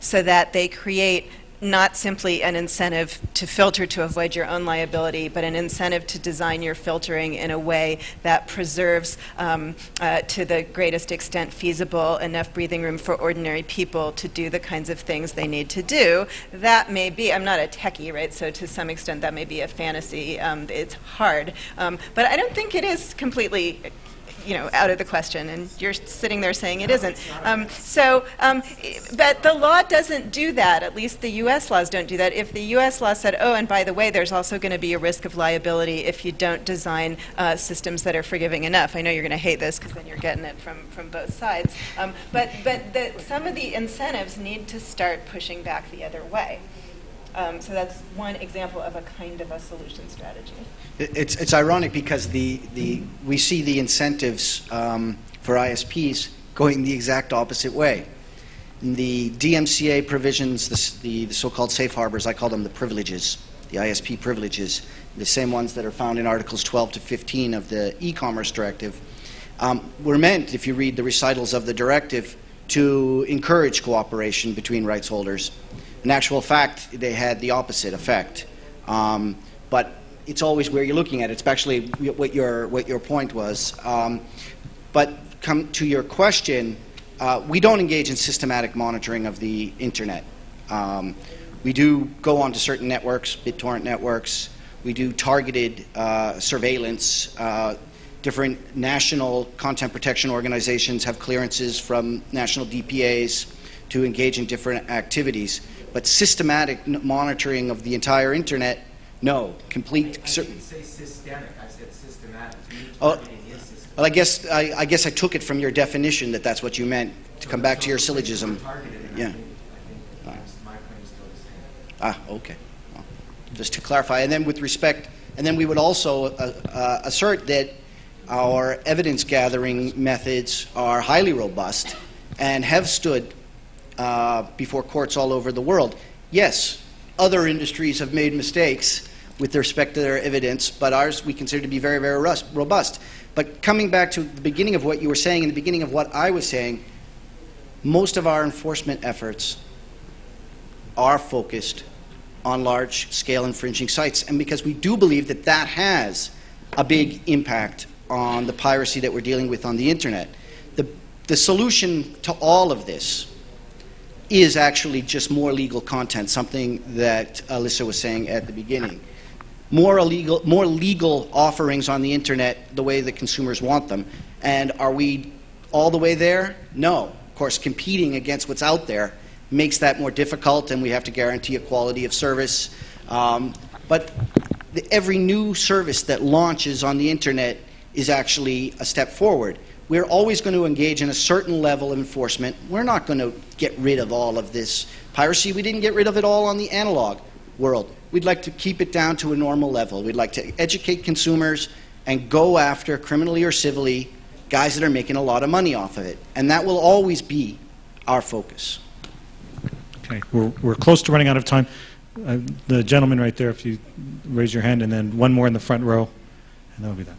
so that they create not simply an incentive to filter to avoid your own liability, but an incentive to design your filtering in a way that preserves, to the greatest extent feasible, enough breathing room for ordinary people to do the kinds of things they need to do. That may be, I'm not a techie, right, so to some extent that may be a fantasy. It's hard. But I don't think it is completely out of the question, and you're sitting there saying it isn't. But the law doesn't do that. At least the U.S. laws don't do that. If the U.S. law said, oh, and by the way, there's also going to be a risk of liability if you don't design systems that are forgiving enough. I know you're going to hate this because then you're getting it from both sides. But some of the incentives need to start pushing back the other way. So that's one example of a kind of a solution strategy. It's ironic because we see the incentives for ISPs going the exact opposite way. In the DMCA provisions, the so-called safe harbors, I call them the privileges, the ISP privileges, the same ones that are found in Articles 12 to 15 of the e-commerce directive, were meant, if you read the recitals of the directive, to encourage cooperation between rights holders. In actual fact, they had the opposite effect. But it's always where you're looking at it. It's actually what your point was. But come to your question, we don't engage in systematic monitoring of the internet. We do go onto certain networks, BitTorrent networks. We do targeted surveillance. Different national content protection organizations have clearances from national DPAs to engage in different activities. But systematic monitoring of the entire internet, no. Complete. I didn't say systemic. I said systematic. Oh, well, I guess I took it from your definition that that's what you meant. To come back to your syllogism. Yeah. I think my claim is still the same. Ah, okay. Well, just to clarify, and then with respect, and then we would also assert that our evidence gathering methods are highly robust and have stood before courts all over the world. Yes, other industries have made mistakes with respect to their evidence, but ours we consider to be very, very robust. But coming back to the beginning of what you were saying and the beginning of what I was saying, most of our enforcement efforts are focused on large-scale infringing sites, and because we do believe that that has a big impact on the piracy that we're dealing with on the internet. The solution to all of this is actually just more illegal content, something that Elisa was saying at the beginning. More legal offerings on the internet the way that consumers want them. And are we all the way there? No. Of course, competing against what's out there makes that more difficult, and we have to guarantee a quality of service. But every new service that launches on the internet is actually a step forward. We're always going to engage in a certain level of enforcement. We're not going to get rid of all of this piracy. We didn't get rid of it all on the analog world. We'd like to keep it down to a normal level. We'd like to educate consumers and go after, criminally or civilly, guys that are making a lot of money off of it. And that will always be our focus. Okay, we're close to running out of time. The gentleman right there, if you raise your hand, and then one more in the front row, and that'll be that.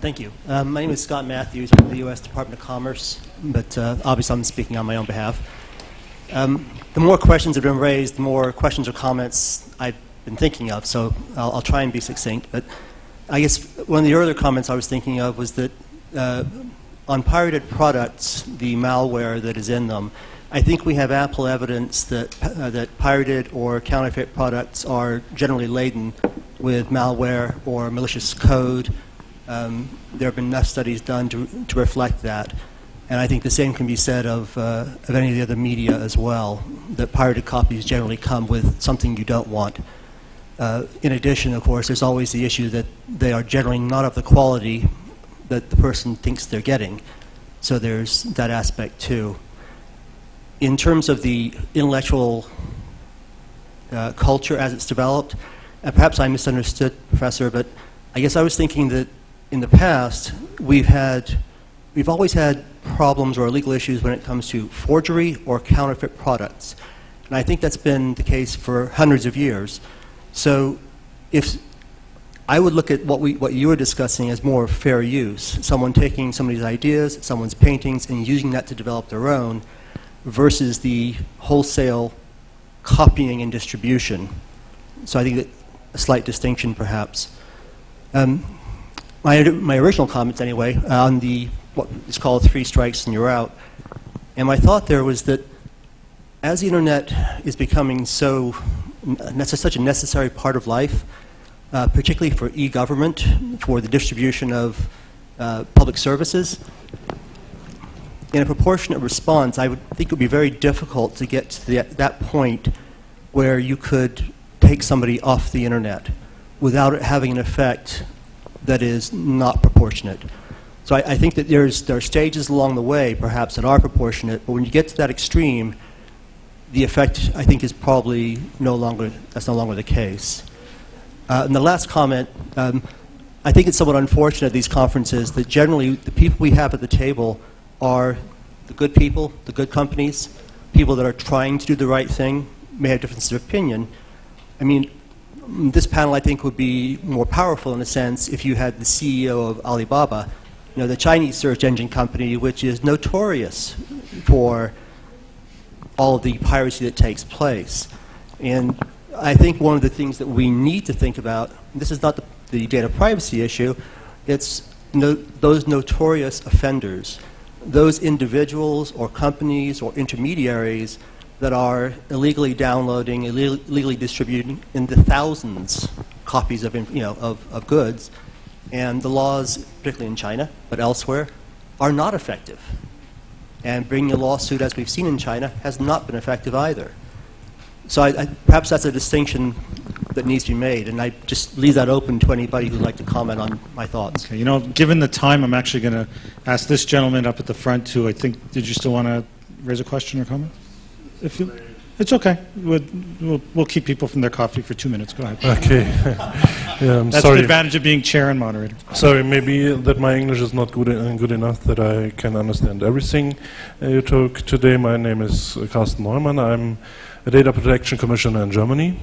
Thank you. My name is Scott Matthews from the U.S. Department of Commerce, but obviously I'm speaking on my own behalf. The more questions have been raised, the more questions or comments I've been thinking of, so I'll try and be succinct. But I guess one of the earlier comments I was thinking of was that on pirated products, the malware that is in them, I think we have ample evidence that, that pirated or counterfeit products are generally laden with malware or malicious code. There have been enough studies done to reflect that, and I think the same can be said of any of the other media as well, that pirated copies generally come with something you don't want. In addition, of course, there's always the issue that they are generally not of the quality that the person thinks they're getting, so there's that aspect too. In terms of the intellectual culture as it's developed, perhaps I misunderstood, Professor, but I guess I was thinking that in the past, we've always had problems or legal issues when it comes to forgery or counterfeit products. And I think that's been the case for hundreds of years. So if I would look at what you were discussing as more fair use, someone taking somebody's ideas, someone's paintings, and using that to develop their own, versus the wholesale copying and distribution. So I think that a slight distinction, perhaps. My original comments, anyway, on the what is called 3 strikes and you're out. And my thought there was that as the internet is becoming such a necessary part of life, particularly for e-government, for the distribution of public services. In a proportionate response, I would think it would be very difficult to get to that point where you could take somebody off the internet without it having an effect that is not proportionate. So I think that there are stages along the way, perhaps, that are proportionate, but when you get to that extreme, the effect, I think, is probably no longer the case. And the last comment, I think it's somewhat unfortunate at these conferences that generally the people we have at the table are the good people, the good companies, people that are trying to do the right thing, may have differences of opinion. I mean, this panel, I think, would be more powerful in a sense if you had the CEO of Alibaba, you know, the Chinese search engine company, which is notorious for all of the piracy that takes place. And I think one of the things that we need to think about, and this is not the data privacy issue, it's those notorious offenders, those individuals or companies or intermediaries that are illegally downloading, illegally distributing in the thousands copies of, of goods, and the laws, particularly in China, but elsewhere, are not effective. And bringing a lawsuit, as we've seen in China, has not been effective either. So perhaps that's a distinction that needs to be made, and I just leave that open to anybody who'd like to comment on my thoughts. Okay, you know, given the time, I'm actually going to ask this gentleman up at the front to, I think, did you still want to raise a question or comment? If you, it's okay. We'll keep people from their coffee for 2 minutes. Go ahead. Okay. Yeah, I'm That's sorry. The advantage of being chair and moderator. Sorry, maybe that my English is not good enough that I can understand everything you talk today. My name is Carsten Neumann. I'm a data protection commissioner in Germany,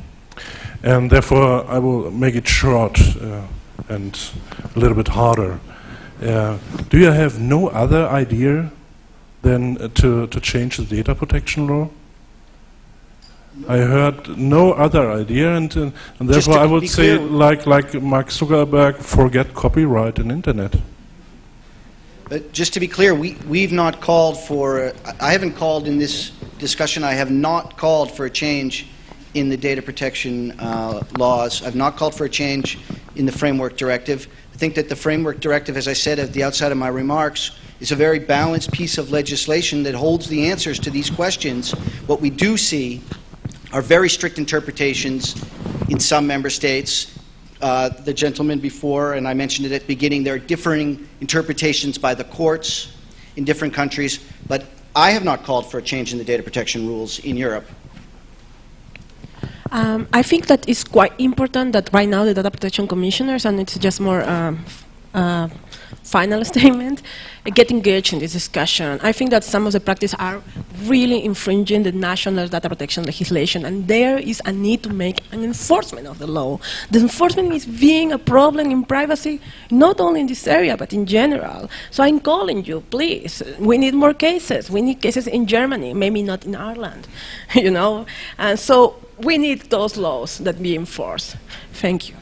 and therefore I will make it short and a little bit harder. Do you have no other idea than to change the data protection law? I heard no other idea, and therefore I would say, like Mark Zuckerberg, forget copyright and internet. But just to be clear, we've not called for, I haven't called in this discussion, I have not called for a change in the data protection laws. I've not called for a change in the Framework Directive. I think that the Framework Directive, as I said at the outset of my remarks, is a very balanced piece of legislation that holds the answers to these questions. What we do see are very strict interpretations in some member states. The gentleman before, and I mentioned it at the beginning, there are differing interpretations by the courts in different countries, but I have not called for a change in the data protection rules in Europe. I think that it's quite important that right now the data protection commissioners, and it's just more final statement, get engaged in this discussion. I think that some of the practices are really infringing the national data protection legislation, and there is a need to make an enforcement of the law. The enforcement is being a problem in privacy, not only in this area, but in general. So I'm calling you, please. We need more cases. We need cases in Germany, maybe not in Ireland, you know. And so we need those laws that be enforced. Thank you.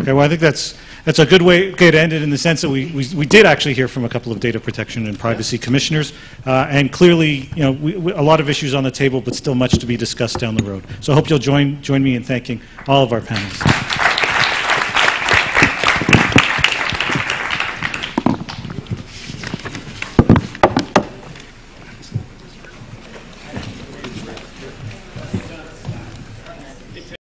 Okay, well, I think that's a good way to end it, in the sense that we did actually hear from a couple of data protection and privacy commissioners, and clearly, you know, a lot of issues on the table, but still much to be discussed down the road. So I hope you'll join me in thanking all of our panelists.